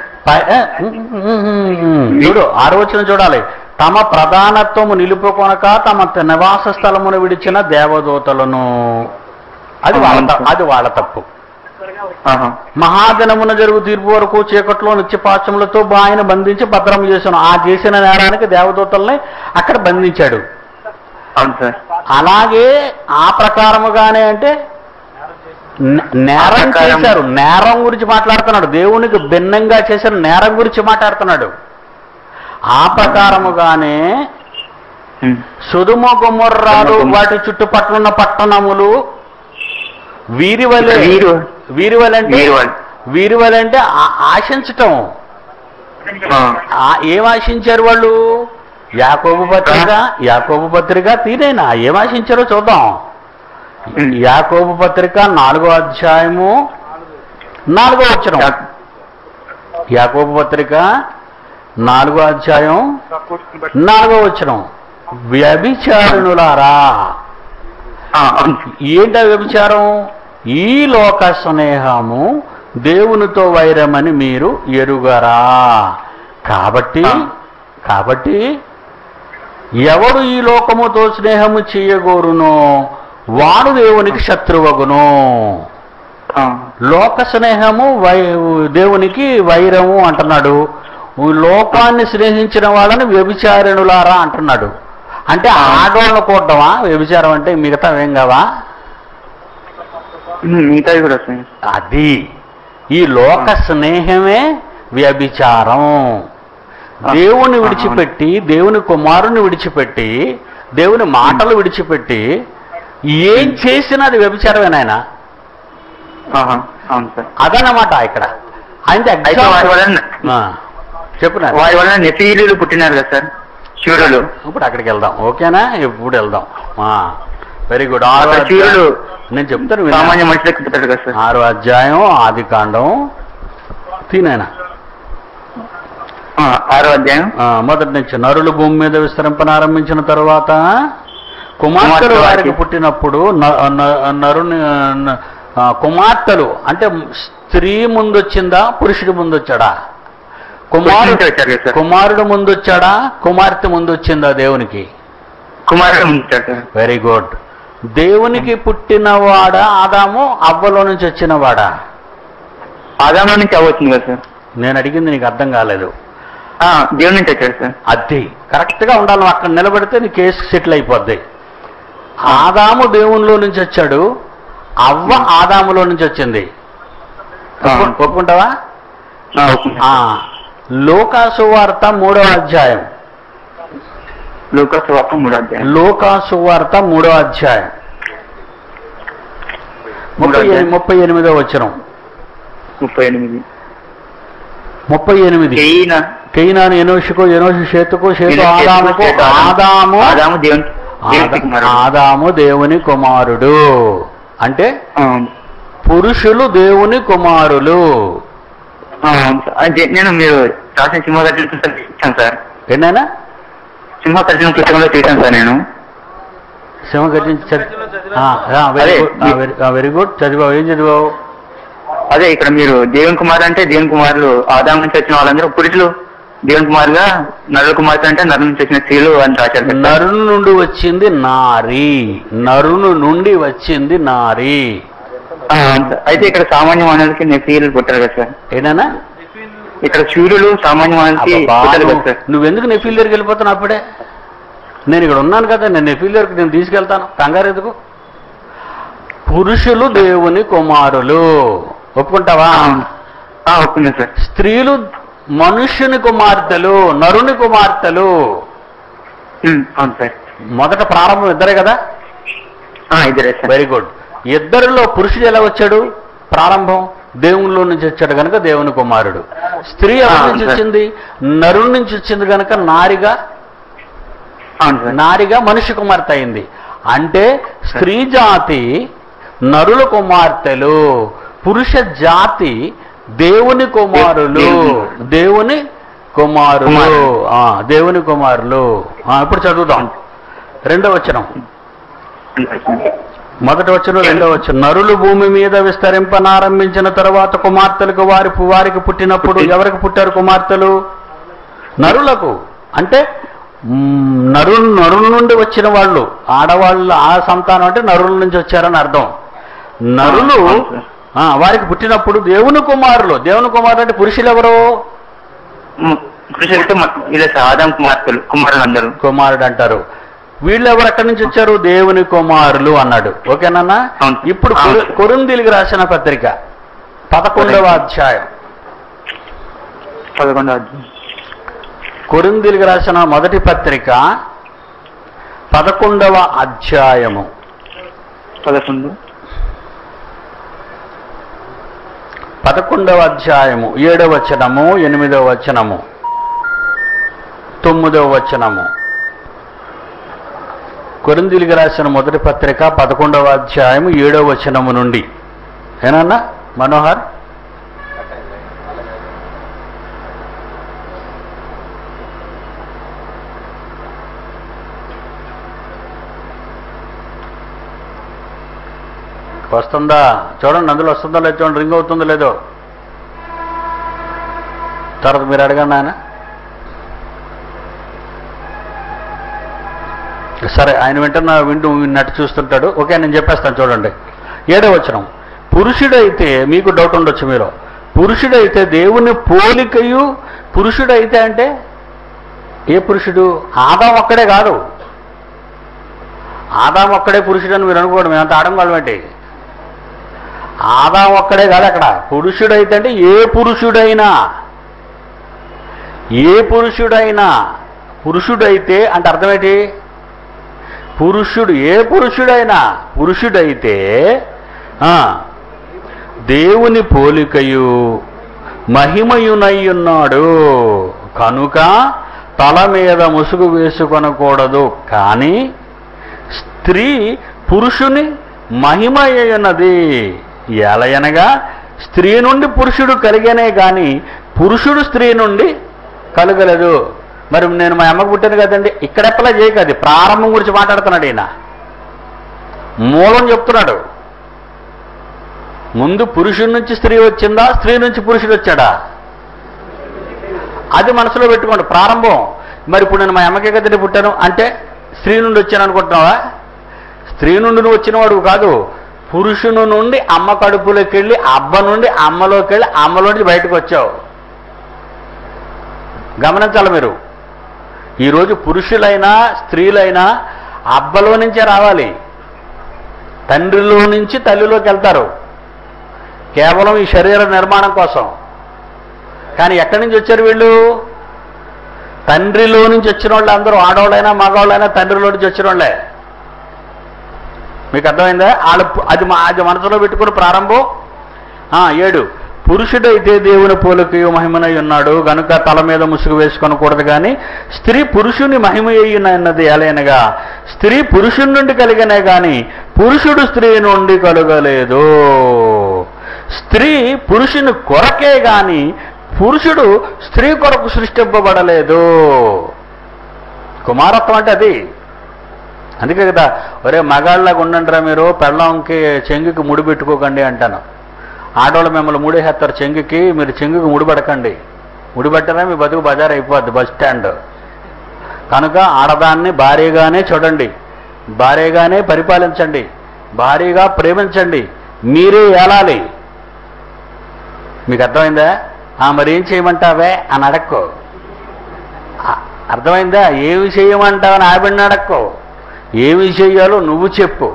చూడు ఆరోచన చూడాలి తమ ప్రధానత్వము నిలుపుకొనక తమ నివాస స్థలమును విడిచిన దేవదూతలను అది వాళ్ళ అది వాళ్ళ తప్పు మహాదినమున జరుగు తీర్పు వరకు చీకట్లో నిత్యపాశములతో ఆయన బంధించి భద్రం చేశాను ఆ చేసిన నేరానికి దేవదూతల్ని అక్కడ బంధించాడు అలాగే ఆ ప్రకారముగానే అంటే నేరం చేశారు నేరం గురించి మాట్లాడుతున్నాడు దేవునికి భిన్నంగా చేశారు నేరం గురించి మాట్లాడుతున్నాడు ఆ ప్రకారముగానే సుదొమ గొమొర్రాలు వాటి చుట్టుపట్ల ఉన్న పట్టణములు వీరివలే వీరివలంటే వీరివలంటే ఆశించటం ఏం ఆశించారు వాళ్ళు యాకోబు పత్రిక యాకోబు పత్రిక తీరేనా ఏం ఆశించారో చూద్దాం యాకోబు పత్రిక నాలుగో అధ్యాయము నాలుగో వచనం యాకోబు పత్రిక నాలుగో అధ్యాయం నాలుగో వచనం వ్యభిచారిణులారా ఏంట వ్యభిచారం ఈ లోక స్నేహము దేవునితో వైరమని మీరు ఎరుగరా కాబట్టి కాబట్టి ఎవడు ఈ లోకముతో స్నేహము చేయగోరునో వాడు దేవునికి శత్రువగును లోక స్నేహము వై దేవునికి వైరము అంటున్నాడు లోకాన్ని స్నేహించిన వాళ్ళని వ్యభిచారిణులారా అంటున్నాడు అంటే ఆడవాళ్ళను కూడటమా వ్యభిచారం అంటే మిగతా ఏం కావా మిగతా కూడా అది ఈ లోక స్నేహమే వ్యభిచారం దేవుని విడిచిపెట్టి దేవుని కుమారుని విడిచిపెట్టి దేవుని మాటలు విడిచిపెట్టి ఏం చేసినా అది వ్యభిచారమేనాయన అదన్నమాట ఇక్కడ ఆయన చెప్పున వారి వలన నెఫీలీలు పుట్టినారు కదా సార్ శూరులు ఇప్పుడు అక్కడికి వెళ్దాం ఓకేనా ఇప్పుడు వెళ్దాం వెరీ గుడ్ ఆరో శూరులు నేను చెప్తాను సామాన్య మనుషులకు చెప్తాడు కదా సార్ ఆరో అధ్యాయం ఆది కాండం తీనైనా ఆరో అధ్యాయం మొదటి నుంచి నరులు భూమి మీద విస్తరింపనారంభించిన తర్వాత కుమార్తెలు వారికి పుట్టినప్పుడు నరుని కుమార్తెలు అంటే స్త్రీ ముందొచ్చిందా పురుషుడు ముందొచ్చాడా కుమారుడు కుమారుడు ముందొచ్చాడా కుమార్తె ముందొచ్చిందా దేవునికి కుమారుడు ముందు వెరీ గుడ్ దేవునికి పుట్టినవాడా ఆదాము అవ్వలో నుంచి వచ్చినవాడా ఆదాము నుంచి అవ్వచ్చింది కదా సార్ నేను అడిగింది నీకు అర్థం కాలేదు దేవుని నుంచి వచ్చాడు సార్ అది కరెక్ట్ గా ఉండాలి అక్కడ నిలబడితే నీ కేసు సెటిల్ అయిపోద్ది ఆదాము దేవునిలో నుంచి వచ్చాడు అవ్వ ఆదాములో నుంచి వచ్చింది ఒప్పుకుంటావా లోకా సువార్త మూడో అధ్యాయం లోకా సువార్త మూడో అధ్యాయం లోకా సువార్త మూడో అధ్యాయం ముప్పై ఎనిమిదో వచనం ముప్పై ఎనిమిది ముప్పై ఎనిమిది కైనా ఎనోషుకు ఎనోషు షేతుకు షేతు ఆదాముకు ఆదాము ఆదాము దేవుని కుమారుడు అంటే పురుషులు దేవుని కుమారులు. నేను మీరు రాసిన సింహగర్జన పుస్తకం చూసాను సార్. ఏంటైనా సింహగర్జన పుస్తకంలో చూసాను సార్ నేను సింహగర్జన. Very good. చదివావు, ఏం చదివావు? అదే ఇక్కడ మీరు దేవుని కుమారు అంటే దేవుని కుమారులు ఆదాం నుంచి వచ్చిన వాళ్ళందరూ పురుషులు దేవుని కుమారుగా, నరుల కుమార్తె అంటే నరు నుంచి వచ్చిన స్త్రీలు అని రాశారు. నరుని నుండి వచ్చింది నారి, నరును నుండి వచ్చింది నారి. అయితే ఇక్కడ సామాన్య మానవులకి నెఫీలు పుట్టారు కదా సార్. ఏదైనా ఇక్కడ సూర్యులు సామాన్య మానవులకి పుట్టారు కదా సార్. నువ్వెందుకు నెఫీల్ దగ్గరికి వెళ్ళిపోతాను? అప్పుడే నేను ఇక్కడ ఉన్నాను కదా, నేను నెఫీల్ దగ్గరికి నేను తీసుకెళ్తాను, కంగారు ఎందుకు? పురుషులు దేవుని కుమారులు, ఒప్పుకుంటావా? ఒప్పుకున్నా సార్. స్త్రీలు మనుష్యుని కుమార్తెలు, నరుని కుమార్తెలు. అవును సార్. మొదట ప్రారంభం ఇద్దరే కదా? ఇద్దరే. Very good. ఇద్దరిలో పురుషుడు ఎలా వచ్చాడు? ప్రారంభం దేవునిలో నుంచి వచ్చాడు కనుక దేవుని కుమారుడు. స్త్రీ ఎవరి నుంచి వచ్చింది? నరుని నుంచి వచ్చింది కనుక నారిగా నారిగా మనిషి కుమార్తె అయింది. అంటే స్త్రీ జాతి నరుల కుమార్తెలు, పురుష జాతి దేవుని కుమారులు, దేవుని కుమారులు దేవుని కుమారులు ఇప్పుడు చదువుతాం రెండవ వచనం. మొదటి వచనం రెండవ వచనం. నరులు భూమి మీద విస్తరింపనారంభించిన తర్వాత కుమార్తెలకు వారి వారికి పుట్టినప్పుడు ఎవరికి పుట్టారు కుమార్తెలు? నరులకు. అంటే నరు నరు నుండి వచ్చిన వాళ్ళు, ఆడవాళ్ళు ఆ సంతానం అంటే నరుల నుంచి వచ్చారని అర్థం. నరులు వారికి పుట్టినప్పుడు దేవుని కుమారులు. దేవుని కుమారులు అంటే పురుషులు ఎవరు? కుమారుడు అంటారు. వీళ్ళు ఎవరు ఎక్కడి నుంచి వచ్చారు? దేవుని కుమారులు అన్నాడు. ఓకేనా? ఇప్పుడు కొరింథీయులకు రాసిన పత్రిక పదకొండవ అధ్యాయం పదకొండవ అధ్యాయం కొరింథీయులకు రాసిన మొదటి పత్రిక పదకొండవ అధ్యాయము పదకొండు పదకొండవ అధ్యాయము ఏడవ వచనము, ఎనిమిదవ వచనము, తొమ్మిదవ వచనము. కొరింథీయులకు రాసిన మొదటి పత్రిక పదకొండవ అధ్యాయము ఏడవ వచనము నుండి. ఏనన్నా మనోహర్? వస్తుందా చూడండి, అందులో వస్తుందో లేదు చూడండి, రింగ్ అవుతుందో లేదో. తర్వాత మీరు అడగండి ఆయన. సరే, ఆయన వింటున్న వింటూ విన్నట్టు చూస్తుంటాడు. ఓకే, నేను చెప్పేస్తాను చూడండి. ఏడవ వచనం. పురుషుడైతే, మీకు డౌట్ ఉండొచ్చు మీరు, పురుషుడైతే దేవుని పోలికయు. పురుషుడైతే అంటే ఏ పురుషుడు? ఆదాం ఒక్కడే కాదు. ఆదాం ఒక్కడే పురుషుడు అని మీరు అనుకోండి, మేమంతా ఆడంగాళ్ళం ఏంటి? ఆదాం ఒక్కడే కాదు అక్కడ. పురుషుడైతే అంటే ఏ పురుషుడైనా, ఏ పురుషుడైనా. పురుషుడైతే అంటే అర్థమేంటి? పురుషుడు ఏ పురుషుడైనా, పురుషుడైతే దేవుని పోలికయు మహిమయునై ఉన్నాడు కనుక తల మీద ముసుగు వేసుకొనకూడదు. కానీ స్త్రీ పురుషుని మహిమ అయ్యున్నది, ఎలయనగా స్త్రీ నుండి పురుషుడు కలిగనే కానీ పురుషుడు స్త్రీ నుండి కలగలేదు. మరి నేను మా అమ్మకు పుట్టాను కదండి, ఇక్కడెప్పలా చేయకది. ప్రారంభం గురించి మాట్లాడుతున్నాడు ఈయన, మూలం చెప్తున్నాడు. ముందు పురుషుడి నుంచి స్త్రీ వచ్చిందా, స్త్రీ నుంచి పురుషుడు వచ్చాడా? అది మనసులో పెట్టుకోండి ప్రారంభం. మరి ఇప్పుడు నేను మా అమ్మకే కదండి పుట్టాను అంటే స్త్రీ నుండి వచ్చాను అనుకుంటున్నావా? స్త్రీ నుండి నువ్వు వచ్చినవాడు కాదు, పురుషుని నుండి అమ్మ కడుపులోకి వెళ్ళి, అబ్బ నుండి అమ్మలోకి వెళ్ళి, అమ్మలో నుంచి బయటకు వచ్చావు. గమనించాలి మీరు. ఈరోజు పురుషులైనా స్త్రీలైనా అబ్బలో నుంచే రావాలి, తండ్రిలో నుంచి తల్లిలోకి వెళ్తారు కేవలం ఈ శరీర నిర్మాణం కోసం. కానీ ఎక్కడి నుంచి వచ్చారు వీళ్ళు? తండ్రిలో నుంచి వచ్చిన వాళ్ళు. అందరూ ఆడవాళ్ళైనా మగవాళ్ళైనా తండ్రిలో నుంచి వచ్చిన వాళ్ళే. మీకు అర్థమైందా? వాళ్ళ అది అది మనసులో పెట్టుకుని ప్రారంభం. ఏడు, పురుషుడైతే దేవుని పోలిక మహిమనై ఉన్నాడు గనుక తల మీద ముసుగు వేసుకొనకూడదు. కానీ స్త్రీ పురుషుని మహిమ అయ్యున్నది అలైనగా స్త్రీ పురుషుని నుండి కలిగినే కానీ పురుషుడు స్త్రీ నుండి కలుగలేదు. స్త్రీ పురుషుని కొరకే కానీ పురుషుడు స్త్రీ కొరకు సృష్టింపబడలేదు. కుమారత్వం అంటే అది. అందుకే కదా ఒరే మగాళ్ళలాగా ఉండండిరా మీరు, పెళ్ళంకి చెంగుకి ముడి పెట్టుకోకండి అంటాను. ఆడవాళ్ళు మిమ్మల్ని ముడేసేస్తారు చెంగుకి, మీరు చెంగుకి ముడిపెడకండి. ముడిపెట్టనే మీ బతుకు బజార్ అయిపోద్ది, బస్ స్టాండ్. కనుక ఆడదాన్ని భారీగానే చూడండి, భారీగానే పరిపాలించండి, భారీగా ప్రేమించండి, మీరే ఏలాలి. మీకు అర్థమైందా? మరేం చేయమంటావే అని అడక్కో. అర్థమైందా? ఏమి చేయమంటావని ఆవిడని అడక్కో, ఏమి చేయాలో నువ్వు చెప్పు.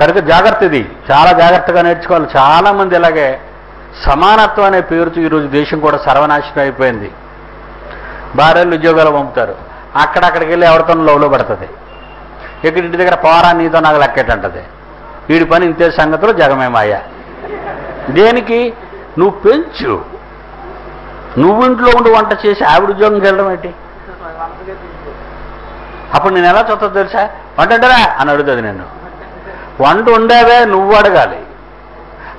కనుక జాగ్రత్త, ఇది చాలా జాగ్రత్తగా నేర్చుకోవాలి. చాలామంది ఇలాగే సమానత్వం అనే పేరుతో ఈరోజు దేశం కూడా సర్వనాశనం అయిపోయింది. భార్యలు ఉద్యోగాలు పంపుతారు, అక్కడక్కడికి వెళ్ళి ఎవరితో లోలో పడుతుంది, ఇక్కడ ఇంటి దగ్గర పోరా నీతో నాకు లెక్కేటంటది, వీడి పని ఇంతే సంగతులు జగమేమాయ. దేనికి? నువ్వు పెంచు, నువ్వు ఇంట్లో ఉండి వంట చేసి ఆవిడ ఉద్యోగం వెళ్ళడం ఏంటి? అప్పుడు నేను ఎలా చూస్తా తెలుసా? వంట అంటారా అని అడుగుతుంది. నేను వంట ఉండేవే నువ్వు అడగాలి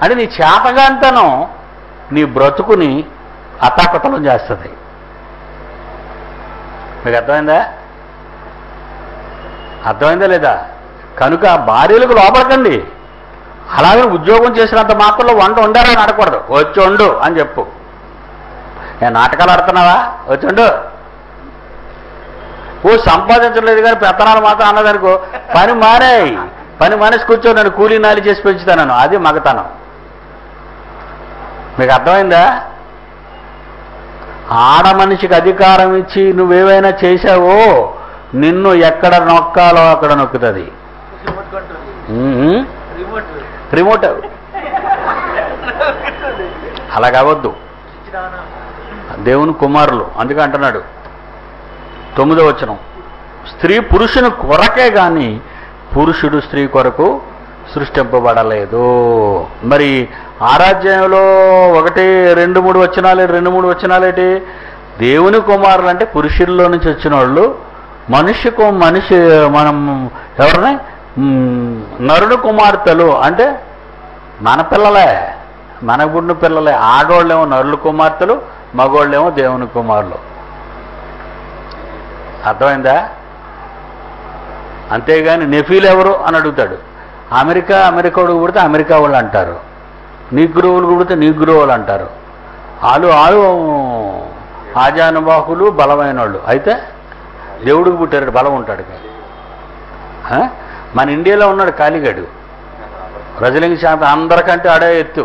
అంటే నీ చేతగాంతనం నీ బ్రతుకుని అతాకతలం చేస్తుంది. మీకు అర్థమైందా? అర్థమైందా లేదా? కనుక భార్యలకు లోపడకండి. అలాగే ఉద్యోగం చేసినంత మాత్రంలో వంట ఉండాలని అడగకూడదు. వచ్చి ఉండు అని చెప్పు. నేను నాటకాలు ఆడుతున్నావా? వచ్చి ఉండు. ఓ సంపాదించలేదు కానీ పెత్తనాలు మాత్రం అన్నదనుకో, పని మానేయి, పని మానేసి కూర్చో, నేను కూలీ నాలి చేసి పెంచుతాను. అది మగతనం. మీకు అర్థమైందా? ఆడ మనిషికి అధికారం ఇచ్చి నువ్వేవైనా చేశావో నిన్ను ఎక్కడ నొక్కాలో అక్కడ నొక్కుతుంది. రిమోట్ అలా కావద్దు. దేవుని కుమారులు అందుకే అంటున్నాడు తొమ్మిదో వచనం, స్త్రీ పురుషుని కొరకే కానీ పురుషుడు స్త్రీ కొరకు సృష్టింపబడలేదు. మరి ఆరాధ్యంలో ఒకటి రెండు మూడు వచనాలేటి రెండు మూడు వచనాలేటి దేవుని కుమారులు అంటే పురుషుల్లో నుంచి వచ్చిన వాళ్ళు. మనిషికు మనిషి మనం ఎవరిని నరుడు కుమార్తెలు అంటే మన పిల్లలే, మన గుడిని పిల్లలే. ఆడోళ్ళేమో నరుల కుమార్తెలు, మగోళ్ళేమో దేవుని కుమారులు. అర్థమైందా? అంతేగాని నెఫీలు ఎవరు అని అడుగుతాడు. అమెరికా అమెరికా వాడు కుడితే అమెరికా వాళ్ళు అంటారు, నీగ్రోవులు కుడితే నీగ్రోవులు అంటారు. వాళ్ళు వాళ్ళు ఆజానుబాహులు, బలమైన వాళ్ళు. అయితే దేవుడికి పుట్టారు, బలం ఉంటాడు. కానీ మన ఇండియాలో ఉన్నాడు కాలిగాడు, రజలింగ శాంతం అందరికంటే ఆడే ఎత్తు.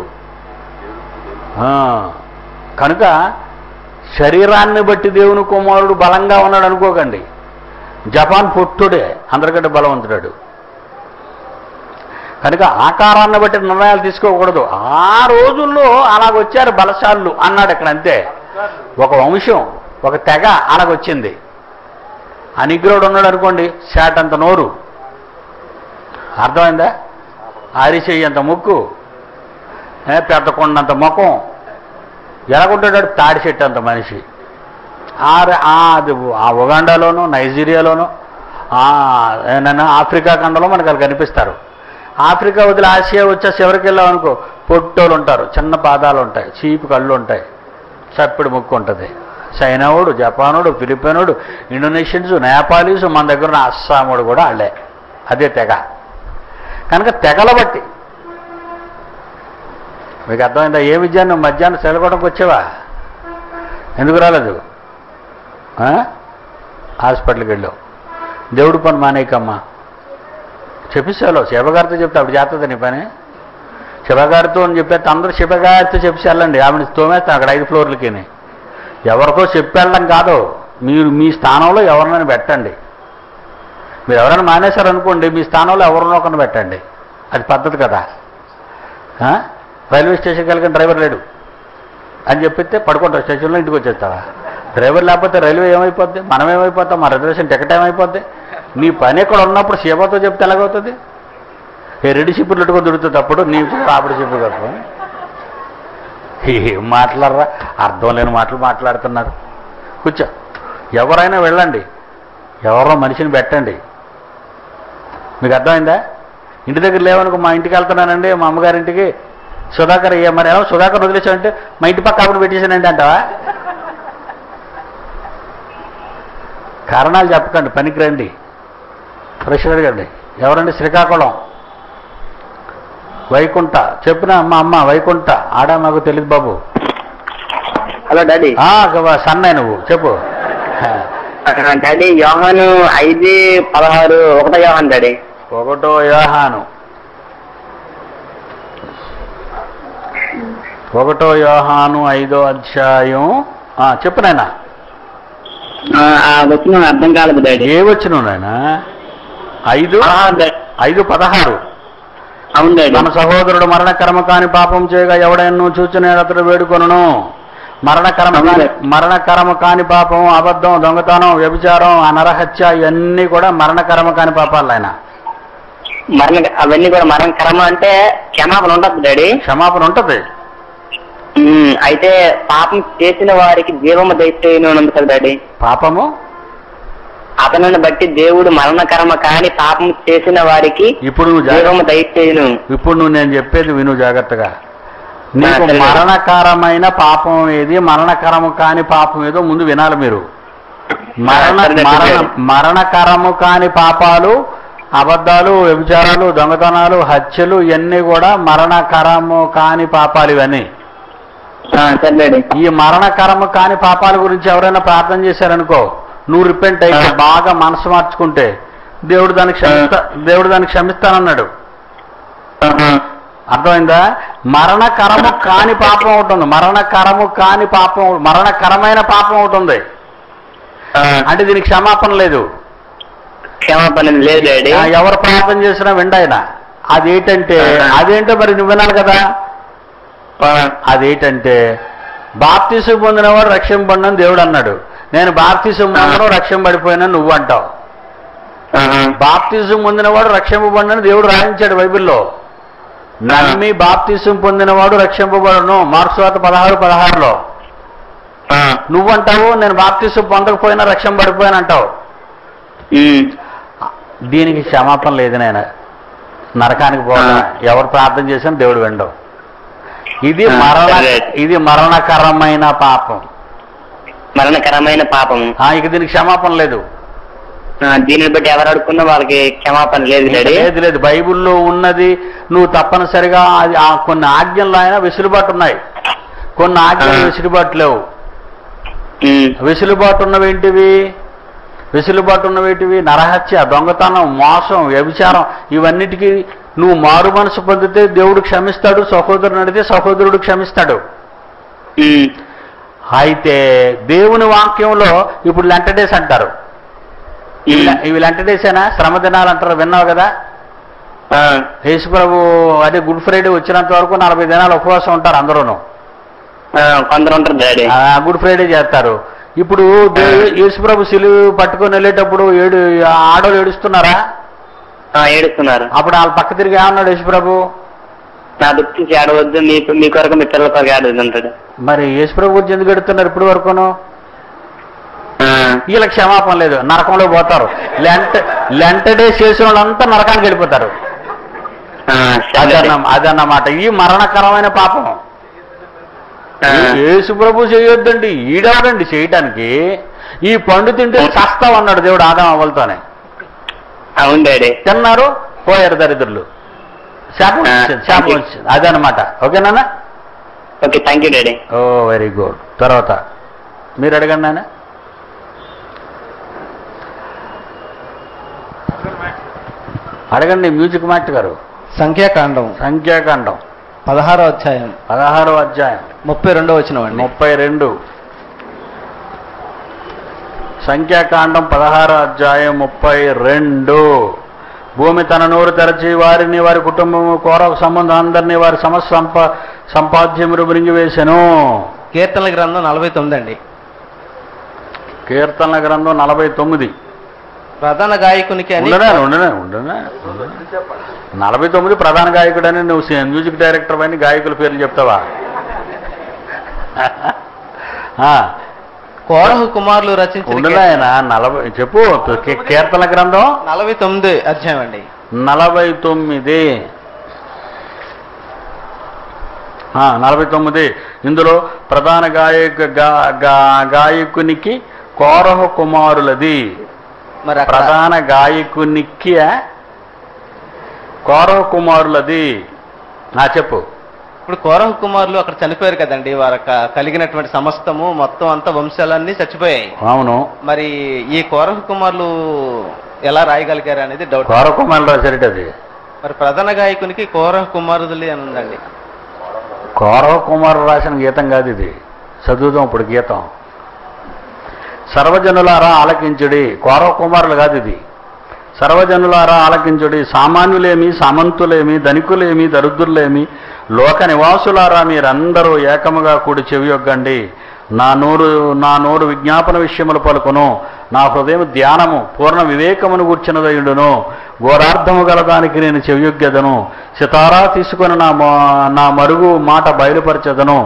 కనుక శరీరాన్ని బట్టి దేవుని కుమారుడు బలంగా ఉన్నాడు అనుకోకండి. జపాన్ పుట్టుడే అందరికంటే బలవంతుడాడు. కనుక ఆకారాన్ని బట్టి నిర్ణయాలు తీసుకోకూడదు. ఆ రోజుల్లో అలాగొచ్చారు బలశాళ్ళు అన్నాడు ఇక్కడ. అంతే, ఒక వంశం ఒక తెగ అలాగొచ్చింది. అనిగ్రోడు ఉన్నాడు అనుకోండి, శాట్ అంత నోరు, అర్థమైందా, ఆరిసేయి అంత ముక్కు, పెద్ద కొండంత ముఖం, ఎలాగుంటాడు తాడి చెట్టు అంత మనిషి. అది ఆ ఉగాండాలోనూ నైజీరియాలోనూ ఆఫ్రికా ఖండంలో మనకు అలా కనిపిస్తారు. ఆఫ్రికా వదిలి ఆసియా వచ్చే చివరికి వెళ్ళాం అనుకో, పొట్టోళ్ళు ఉంటారు, చిన్న పాదాలు ఉంటాయి, చీపు కళ్ళు ఉంటాయి, చప్పిడి ముక్కు ఉంటుంది. చైనావుడు, జపానుడు, ఫిలిపైనుడు, ఇండోనేషియన్స్, నేపాలీసు, మన దగ్గర ఉన్న అస్సాముడు కూడా వాళ్ళే. అదే తెగ. కనుక తెగల బట్టి మీకు అర్థమైందా? ఏ విద్యాన్ని మధ్యాహ్నం సెలవుకోవడానికి వచ్చేవా? ఎందుకు రాలేదు? హాస్పిటల్కి వెళ్ళావు, దేవుడు పని మానేయకమ్మా చెప్పిస్తాలో. శివగారితో చెప్తే అప్పుడు చేస్తుంది నీ పని. శివగారితో అని చెప్పేస్తే అందరూ శివగారితో చెప్పి వెళ్ళండి, ఆమెను తోమేస్తాం అక్కడ ఐదు ఫ్లోర్లకి. ఎవరితో చెప్పి వెళ్ళడం కాదు, మీరు మీ స్థానంలో ఎవరినైనా పెట్టండి. మీరు ఎవరైనా మానేశారనుకోండి, మీ స్థానంలో ఎవరినో ఒకరిని పెట్టండి. అది పద్ధతి కదా. రైల్వే స్టేషన్కి వెళ్ళక డ్రైవర్ లేడు అని చెప్పితే పడుకుంటారు స్టేషన్లో, ఇంటికి వచ్చేస్తావా? డ్రైవర్ లేకపోతే రైల్వే ఏమైపోద్ది, మనం ఏమైపోతాం, మా రిజర్వేషన్ టికెట్ ఏమైపోద్ది? నీ పని ఇక్కడ ఉన్నప్పుడు సేవతో చెప్తే ఎలాగవుతుంది? ఏ రెడ్డి షిప్పులు ఎట్టుకో దొరుకుతుంది, నీకు కాపుడు షిప్పు తప్పు. ఏం మాట్లాడరా, అర్థం లేని మాటలు మాట్లాడుతున్నారు. కూర్చో, ఎవరైనా వెళ్ళండి, ఎవరో మనిషిని పెట్టండి. మీకు అర్థమైందా? ఇంటి దగ్గర లేవనుకో, మా ఇంటికి వెళ్తున్నానండి, మా అమ్మగారింటికి, సుధాకర్ అయ్యా మరి ఎలా సుధాకర్ వదిలేసామంటే మా ఇంటి పక్క అప్పుడు పెట్టేసానండి అంటావా? కారణాలు చెప్పకండి, పనికి రండి, ప్రశ్న అడగండి. ఎవరండి? శ్రీకాకుళం వైకుంఠ చెప్పిన మా అమ్మ వైకుంఠ ఆడా మాకు తెలియదు బాబు. హలో డాడీ, సన్నాయి నువ్వు చెప్పు. డాడీ యోహాను ఐదు పదహారు ఒకటో యోహాను డాడీ. ఒకటో యోహాను ఒకటో యోహాను ఐదో అధ్యాయం చెప్పు నాయన. వచ్చిన అర్థం కాలేదు డాడీ. ఏ వచ్చిన నాయన? ఐదు ఐదు పదహారు. మన సహోదరుడు మరణకరమ కాని పాపం చేయగా ఎవడైనా చూచిన అతడు వేడుకొను. మరణకరమ కాని మరణకరమ కాని పాపం అబద్ధం, దొంగతనం, వ్యభిచారం, నరహత్య ఇవన్నీ కూడా మరణకరమ కాని పాపాలు. ఆయన మరణ అవన్నీ కూడా మరణకరమ అంటే క్షమాపణ ఉంటుంది డాడీ. క్షమాపణ ఉంటుంది. అయితే పాపం చేసిన వారికి జీవము దయచేయును అని ఉంది కదా డాడీ. పాపము అతనిని బట్టి దేవుడు మరణకరమ కాని పాపం చేసిన వారికి ఇప్పుడు జీవము దయచేయును. ఇప్పుడు నువ్వు నేను చెప్పేది విను జాగ్రత్తగా. నీకు మరణకరమైన పాపం ఏది, మరణకరము కాని పాపం ఏదో ముందు వినాలి మీరు. మరణ మరణ మరణకరము కాని పాపాలు అబద్ధాలు, వ్యభిచారాలు, దొంగతనాలు, హత్యలు ఇవన్నీ కూడా మరణకరము కాని పాపాలు. ఇవన్నీ ఈ మరణకరము కాని పాపాల గురించి ఎవరైనా ప్రార్థన చేశారనుకో, నువ్వు రిపెంట్ అయితే బాగా మనసు మార్చుకుంటే దేవుడు దానికి క్షమిస్తా దేవుడు దానికి క్షమిస్తానన్నాడు. అర్థమైందా? మరణకరము కాని పాపం అవుతుంది, మరణకరము కాని పాపం, మరణకరమైన పాపం అవుతుంది అంటే దీనికి క్షమాపణ లేదు. క్షమాపణ లేదు. ఎవరు ప్రార్థన చేసినా విండాయన. అదేంటంటే అదేంటో మరి నువ్వు వినాలి కదా. అదేంటంటే బాప్తిసం పొందినవాడు రక్షింపడిన దేవుడు అన్నాడు. నేను బాప్తిసం పొందను రక్షింపడిపోయినా నువ్వు అంటావు. బాప్తిసం పొందినవాడు రక్షింపబడినని దేవుడు రాయించాడు బైబిల్లో. నమ్మి బాప్తిసం పొందినవాడు రక్షింపబడను, మార్కు సువార్త పదహారు పదహారులో. నువ్వంటావు నేను బాప్తిసం పొందకపోయినా రక్షింపబడిపోయాను అంటావు. దీనికి క్షమాపణ లేదు నాయన, నరకానికి పోవడం. ఎవరు ప్రార్థన చేసినా దేవుడు వినడు. ఇది మరణ ఇది మరణకరమైన పాపం, మరణకరమైన పాపం. ఇక దీనికి క్షమాపణ లేదు. దీనిని బట్టి ఎవరు అడుక్కున్నా వాళ్ళకి క్షమాపణ లేదు. లేదు లేదు బైబిల్లో ఉన్నది. నువ్వు తప్పనిసరిగా కొన్ని ఆజ్ఞలు ఆయన వెసులుబాటు ఉన్నాయి, కొన్ని ఆజ్ఞలు వెసులుబాటు లేవు. వెసులుబాటు ఉన్నవేంటివి? వెసులుబాటు ఉన్నవేంటివి? నరహత్య, దొంగతనం, మోసం, వ్యభిచారం ఇవన్నిటికీ నువ్వు మారు మనసు పొందితే దేవుడు క్షమిస్తాడు. సహోదరుడు అడితే సహోదరుడు క్షమిస్తాడు. అయితే దేవుని వాక్యంలో ఇప్పుడు లెంట డేస్ అంటారు. ఇవి లెంట డేసేనా, శ్రమ దినాలు అంటారు, విన్నావు కదా. యేసు ప్రభు అదే గుడ్ ఫ్రైడే వచ్చినంత వరకు నలభై దినాలు ఉపవాసం ఉంటారు అందరూను. గుడ్ ఫ్రైడే చేస్తారు. ఇప్పుడు యేసు ప్రభు సిలువు పట్టుకొని వెళ్ళేటప్పుడు ఏడు ఆడోళ్ళు ఏడుస్తున్నారా? ఏడుస్తున్నారు. అప్పుడు వాళ్ళ పక్క తిరిగి ఏమన్నాడు యేసుప్రభు? నా దుఃఖించి ఆడవద్దు, మీకు మీ కొరకు మీ పిల్లల కొరకు ఆడవద్దు అంటాడు. మరి యేసుప్రభు గురించి ఎందుకు ఎడుతున్నారు ఇప్పుడు వరకును? వీళ్ళకి క్షమాపణ లేదు, నరకంలో పోతారు. లెంట లెంట డేస్ చేసిన వాళ్ళంతా నరకానికి వెళ్ళిపోతారు. అదన్నమాట ఈ మరణకరమైన పాపం. యేసుప్రభు చేయొద్దండి, ఈడవడండి చేయటానికి. ఈ పండు తింటే చస్తావు అన్నాడు దేవుడు ఆదాం అవ్వలతోనే. అవును డాడీ. తిన్నారు, పోయారు దరిద్రులు. శాపం శాపం వచ్చింది. అదనమాట. ఓకేనా? Okay, thank you daddy. Oh very good. తర్వాత మీరు అడగండి నాన్న. అడగండి మ్యూజిక్ మాస్టర్ గారు. సంఖ్యాకాండం సంఖ్యాకాండం పదహారో అధ్యాయం పదహారో అధ్యాయం ముప్పై రెండో వచ్చిన వాడిని. ముప్పై రెండు సంఖ్యాకాండం పదహారో అధ్యాయం ముప్పై రెండు భూమి తన నోరు తెరచి వారిని, వారి కుటుంబము, కోర సంబంధం అందరినీ, వారి సమస్త సంప సంపాద్యమును బ్రింగివేసెను. కీర్తనల గ్రంథం నలభై తొమ్మిది అండి. కీర్తనల గ్రంథం నలభై తొమ్మిది ప్రధాన గాయకునికి అని ఉండనే ఉండనే ఉండనే నలభై తొమ్మిది ప్రధాన గాయకుడు అని నువ్వు మ్యూజిక్ డైరెక్టర్ అని గాయకుల పేర్లు చెప్తావా? కోరహు కుమారులు రచించిన ఉండలేనా నలభై చెప్పు. కీర్తనల గ్రంథం నలభై తొమ్మిది అధ్యాయం అండి. నలభై తొమ్మిది నలభై తొమ్మిది ఇందులో ప్రధాన గాయక గాయకునికి కోరహు కుమారులది. మరి ప్రధాన గాయకునికి కోరహు కుమారులది నా చెప్పు. ఇప్పుడు కోరహు కుమారులు అక్కడ చనిపోయారు కదండి, వారు కలిగినటువంటి సమస్తము మొత్తం అంతా వంశాలన్నీ చచ్చిపోయాయి. అవును, మరి ఈ కోరహు కుమారులు ఎలా రాయగలిగారు అనేది డౌట్. కోరహు కుమారులు రాశారట అది. మరి ప్రధాన గాయకునికి కోరహు కుమారులది అని ఉందండి. కోరహు కుమారులు రాసిన గీతం కాదు ఇది. చదువుదాం ఇప్పుడు గీతం. సర్వజనులారా ఆలకించుడి. కోరహు కుమారులు కాదు ఇది. సర్వజనులారా ఆలకించుడి. సామాన్యులేమి, సామంతులేమి, ధనికులేమి, దరిద్రులేమి, లోక నివాసులారా మీరందరూ ఏకముగా కూడి చెవియొగ్గండి. నా నోరు నా నోరు విజ్ఞాపన విషయములు పలుకును. నా హృదయం ధ్యానము పూర్ణ వివేకమును కూర్చున్నదయుడును. ఘోరార్థము గల దానికి నేను చెవియొగ్గెదను. సితారా తీసుకుని నా నా మరుగు మాట బయలుపరచెదను.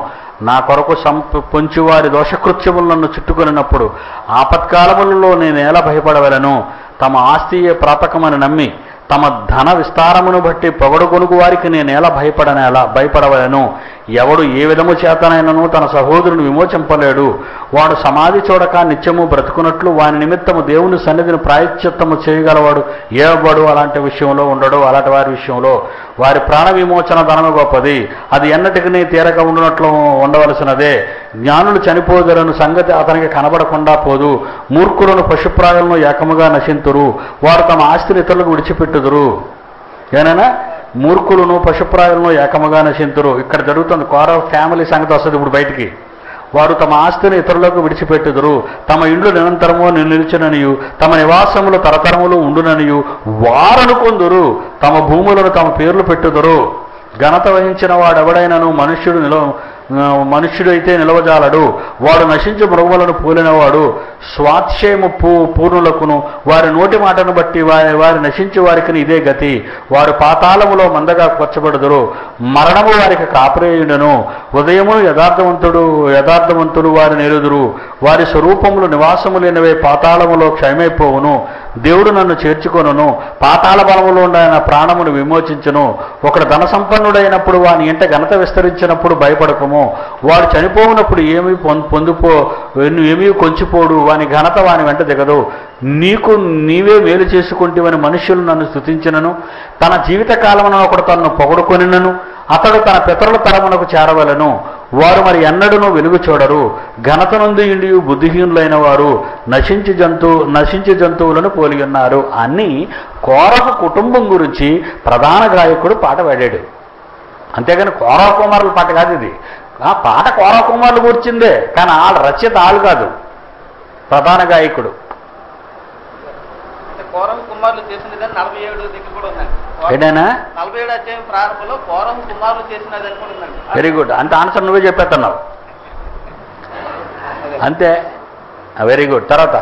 నా కొరకు సంప పొంచువారి దోషకృత్యములు నన్ను చుట్టుకొనినప్పుడు ఆపత్కాలములలో నేను ఎలా భయపడవలను? తమ ఆస్తియే ప్రాపకమని నమ్మి తమ ధన విస్తారమును బట్టి పొగడుకొనుకు వారికి నేను ఎలా భయపడనేలా భయపడవలను? ఎవడు ఏ విధము చేతనైనను తన సహోదరుని విమోచింపలేడు. వాడు సమాధి చూడక నిత్యము బ్రతుకున్నట్లు వాని నిమిత్తము దేవుని సన్నిధిని ప్రాయశ్చిత్తము చేయగలవాడు ఏవడు అలాంటి విషయంలో ఉండడు. అలాంటి వారి విషయంలో వారి ప్రాణ విమోచన ధనము గొప్పది, అది ఎన్నటికీ తీరక ఉండునట్లు ఉండవలసినదే. జ్ఞానులు చనిపోదరను సంగతి అతనికి కనబడకుండా పోదు. మూర్ఖులను పశుప్రాయులను ఏకముగా నశింతురు. వారు తమ ఆస్తిని ఇతరులకు విడిచిపెట్టుదురు. ఏనైనా మూర్ఖులను పశుప్రాయులను ఏకముగా నశింతురు. ఇక్కడ జరుగుతుంది కోరహు ఫ్యామిలీ సంగతి వస్తుంది ఇప్పుడు బయటికి. వారు తమ ఆస్తిని ఇతరులకు విడిచిపెట్టుదురు. తమ ఇండ్లు నిరంతరము నిలిచిననియు తమ నివాసములు తరతరములు ఉండుననియు వారనుకొందురు. తమ భూములను తమ పేర్లు పెట్టుదురు. ఘనత వహించిన వాడెవడైనను మనుష్యుడు నిలవ మనుష్యుడైతే నిలవజాలడు. వాడు నశించు మృగములను పోలినవాడు. స్వాత్సేమ పూ పూర్ణులకును వారి నోటి మాటను బట్టి వారి వారి నశించే వారికి ఇదే గతి. వారు పాతాళములో మందగా కొచ్చబడుదురు. మరణము వారికి కాపరేయుండును. ఉదయమును యథార్థవంతుడు యథార్థవంతులు వారి నెరుదురు. వారి స్వరూపములు నివాసము లేనివే పాతాళములో క్షయమైపోవును. దేవుడు నన్ను చేర్చుకొనును. పాతాళ బలములో ఆయన ప్రాణమును విమోచించును. ఒకడు ధన సంపన్నుడైనప్పుడు వాని ఇంట ఘనత విస్తరించినప్పుడు భయపడకము. వాడు చనిపోనప్పుడు ఏమీ పొందుపో ఏమీ కొంచిపోడు. వాని ఘనత వాని వెంట దిగదు. నీకు నీవే మేలు చేసుకుంటేవని మనుషులు నన్ను స్తుతించినను తన జీవిత కాలమున ఒకడు తనను పొగడుకొనినను అతడు తన పితరుల తరమునకు చేరవలను. వారు మరి ఎన్నడూనూ వెలుగు చూడరు. ఘనత నుండి ఇండి బుద్ధిహీనులైన వారు నశించి జంతువు నశించి జంతువులను పోలి ఉన్నారు అని కోరహు కుటుంబం గురించి ప్రధాన గాయకుడు పాట పాడాడు. అంతేగాని కోరహు కుమారుల పాట కాదు ఇది. ఆ పాట కోరహు కుమారులు కూర్చిందే, కానీ ఆ రచయిత ఆలు కాదు, ప్రధాన గాయకుడు. కోరహు కుమారులు చేసినది నలభై ఏడు దగ్గర కూడా ఉందండి. నలభై ఏడు అధ్యాయం ప్రారంభంలో కోరహు కుమారులు చేసినది అని కూడా ఉందండి. వెరీ గుడ్, అంత ఆన్సర్ నువ్వే చెప్పేస్తున్నావు అంతే. Very good. తర్వాత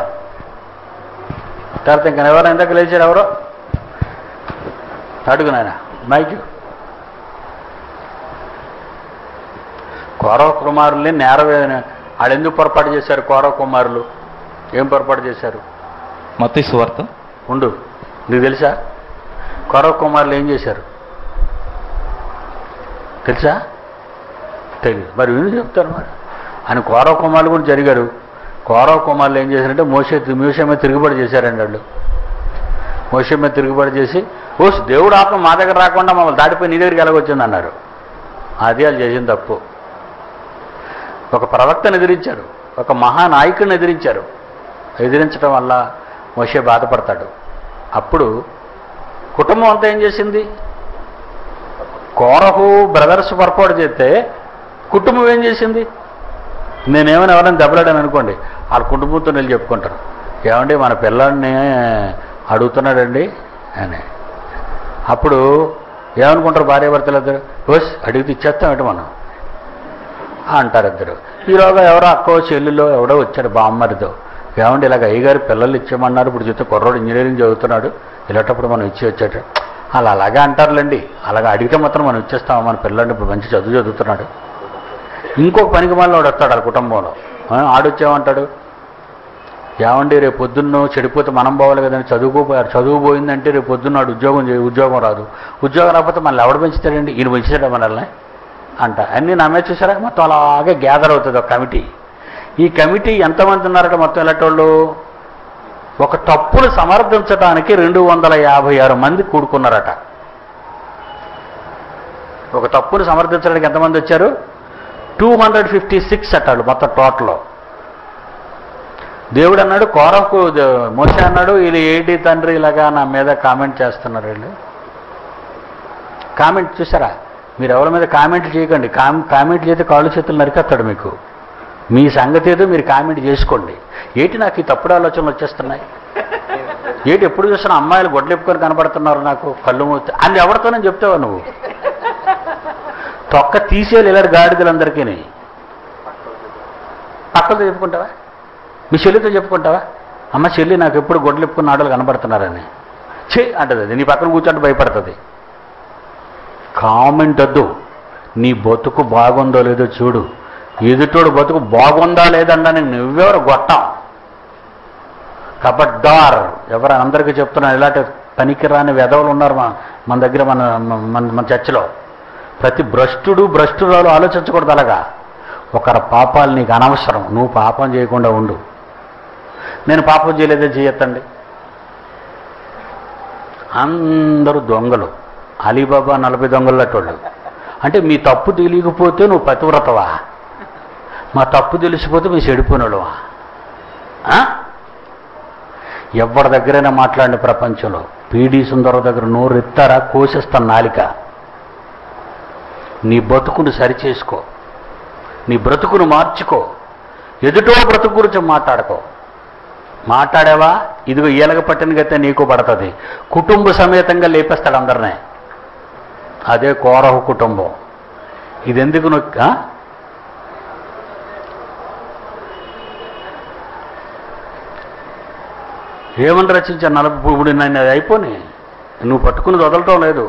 తర్వాత ఇంకా ఎవరు ఎంతకు లేచారు? ఎవరు అడుగునాయన మైక్. కోరహు కుమారుల్ని నేరవే వాళ్ళు ఎందుకు పొరపాటు చేశారు? కోరహు కుమారులు ఏం పొరపాటు చేశారు? మత్తయి సువార్త ఉండు, నీకు తెలుసా? కోరహు కుమారులు ఏం చేశారు తెలుసా? తెలియదు మరి, వీళ్ళు చెప్తారు మరి అని. కోరహు కుమారులు కూడా జరిగారు. కోరహు కుమారులు ఏం చేశారంటే మోషే మోషే మీద తిరుగుబాటు చేశారండి. వాళ్ళు మోషే మీద తిరుగుబాటు చేసి ఓ దేవుడు ఆత్మ మా దగ్గర రాకుండా మమ్మల్ని దాటిపోయి నీ దగ్గరికి ఎలాగొచ్చింది అన్నారు. అది వాళ్ళు చేసిన తప్పు. ఒక ప్రవక్తను ఎదిరించారు, ఒక మహానాయకుడిని ఎదిరించారు. ఎదిరించడం వల్ల మోషే బాధపడతాడు. అప్పుడు కుటుంబం అంతా ఏం చేసింది? కోరహు బ్రదర్స్ పొరపాటు చేస్తే కుటుంబం ఏం చేసింది? నేనేమైనా ఎవరైనా దెబ్బలాడాను అనుకోండి, వాళ్ళ కుటుంబంతో వెళ్ళి చెప్పుకుంటారు, ఏమండి మన పిల్లాడిని అడుగుతున్నాడండి అని. అప్పుడు ఏమనుకుంటారు భార్యాభర్తలు? అడిగితే ఇచ్చేస్తామేంటి మనం, అంటారు ఇద్దరు. ఈరోజు ఎవరో అక్కో చెల్లెలో ఎవడో వచ్చారు బామ్మరిదో, ఏమంటే ఇలాగ అయ్యగారు పిల్లలు ఇచ్చామన్నారు, ఇప్పుడు చూస్తే కుర్రోడు ఇంజనీరింగ్ చదువుతున్నాడు, ఇలాంటప్పుడు మనం ఇచ్చి వచ్చాడు. అలా అలాగే అంటారులేండి, అలాగ అడిగితే మాత్రం మనం ఇచ్చేస్తాం, మన పిల్లలు ఇప్పుడు మంచి చదువు చదువుతున్నాడు. ఇంకొక పనికి మళ్ళీ వాడు వస్తాడు వాళ్ళ కుటుంబంలో, ఆడొచ్చేమంటాడు, ఏమండి రేపు పొద్దున్న చెడిపోతే మనం పోవాలి కదండి, చదువుకోపోయారు చదువు పోయిందంటే రేపు పొద్దున్న ఉద్యోగం ఉద్యోగం రాదు, ఉద్యోగం రాకపోతే మళ్ళీ ఎవడ పెంచుతాడండి, ఈయన పెంచుతాడు మనల్ని అంట. అన్నీ నామే చూసారాక మొత్తం అలాగే గ్యాదర్ అవుతుంది ఒక కమిటీ. ఈ కమిటీ ఎంతమంది ఉన్నారట మొత్తం వెళ్ళేటోళ్ళు? ఒక తప్పును సమర్థించడానికి రెండు వందల యాభై ఆరు మంది కూడుకున్నారట. ఒక తప్పును సమర్థించడానికి ఎంతమంది వచ్చారు? టూ హండ్రెడ్ ఫిఫ్టీ సిక్స్ అట్టాడు మొత్తం టోటల్. దేవుడు అన్నాడు, కోరకు మోసే అన్నాడు, వీళ్ళు ఏడి తండ్రి ఇలాగా నా మీద కామెంట్ చేస్తున్నారు. వీళ్ళు కామెంట్ చూసారా, మీరు ఎవరి మీద కామెంట్లు చేయకండి, కామెంట్ చేస్తే కాళ్ళు చేతులు నరికేస్తాడు మీకు. మీ సంగతి ఏదో మీరు కామెంట్ చేసుకోండి. ఏంటి నాకు ఈ తప్పుడు ఆలోచనలు వచ్చేస్తున్నాయి, ఏంటి ఎప్పుడు చూసినా అమ్మాయిలు గొడ్లెప్పుకొని కనపడుతున్నారు నాకు కళ్ళు మూస్తే అని ఎవరితోనే చెప్తావా నువ్వు? తొక్క తీసేయాలి ఇలా గాడిదలందరికీ. పక్కలతో చెప్పుకుంటావా? మీ చెల్లితో చెప్పుకుంటావా? అమ్మ చెల్లి నాకు ఎప్పుడు గొడ్లెప్పుకున్న ఆడలు కనపడుతున్నారని చే అంటది, అది నీ పక్కన కూర్చోంటే భయపడుతుంది. కామెంట్ వద్దు, నీ బతుకు బాగుందో లేదో చూడు, ఎదుటోడు బతుకు బాగుందా లేదన్నా నేను నువ్వెవరు గొట్టం కబడ్డార్. ఎవరు అందరికీ చెప్తున్నాను, ఇలాంటి పనికిరాని వెధవులు ఉన్నారు మా మన దగ్గర, మన మన మన చర్చలో. ప్రతి భ్రష్టుడు భ్రష్టురాలు ఆలోచించకూడదు అలాగా. ఒకరి పాపాలు నీకు అనవసరం, నువ్వు పాపం చేయకుండా ఉండు. నేను పాపం చేయలేదే చేయొద్దండి. అందరూ దొంగలు, అలీబాబా నలభై దొంగలు అట్టోళ్ళు. అంటే మీ తప్పు తెలియకపోతే నువ్వు పతివ్రతవా? మా తప్పు తెలిసిపోతే మీ చెడిపోయినోళ్ళవా? ఎవరి దగ్గరైనా మాట్లాడిన ప్రపంచంలో పీడీ సుందరం దగ్గర నోరు ఎత్తారా కోసేస్తాను నాలిక. నీ బతుకును సరిచేసుకో, నీ బ్రతుకును మార్చుకో, ఎదుటో బ్రతుకు గురించి మాట్లాడుకో. మాట్లాడావా ఇదిగో ఈలగ పట్టిన గతే నీకు పడుతుంది. కుటుంబ సమేతంగా లేపేస్తాడు అందరినీ. అదే కోరహు కుటుంబం. ఇది ఎందుకు నొక్క ఏమని రచించా నలభై ఇప్పుడు నన్ను అది అయిపోయి నువ్వు పట్టుకుని వదలటం లేదు.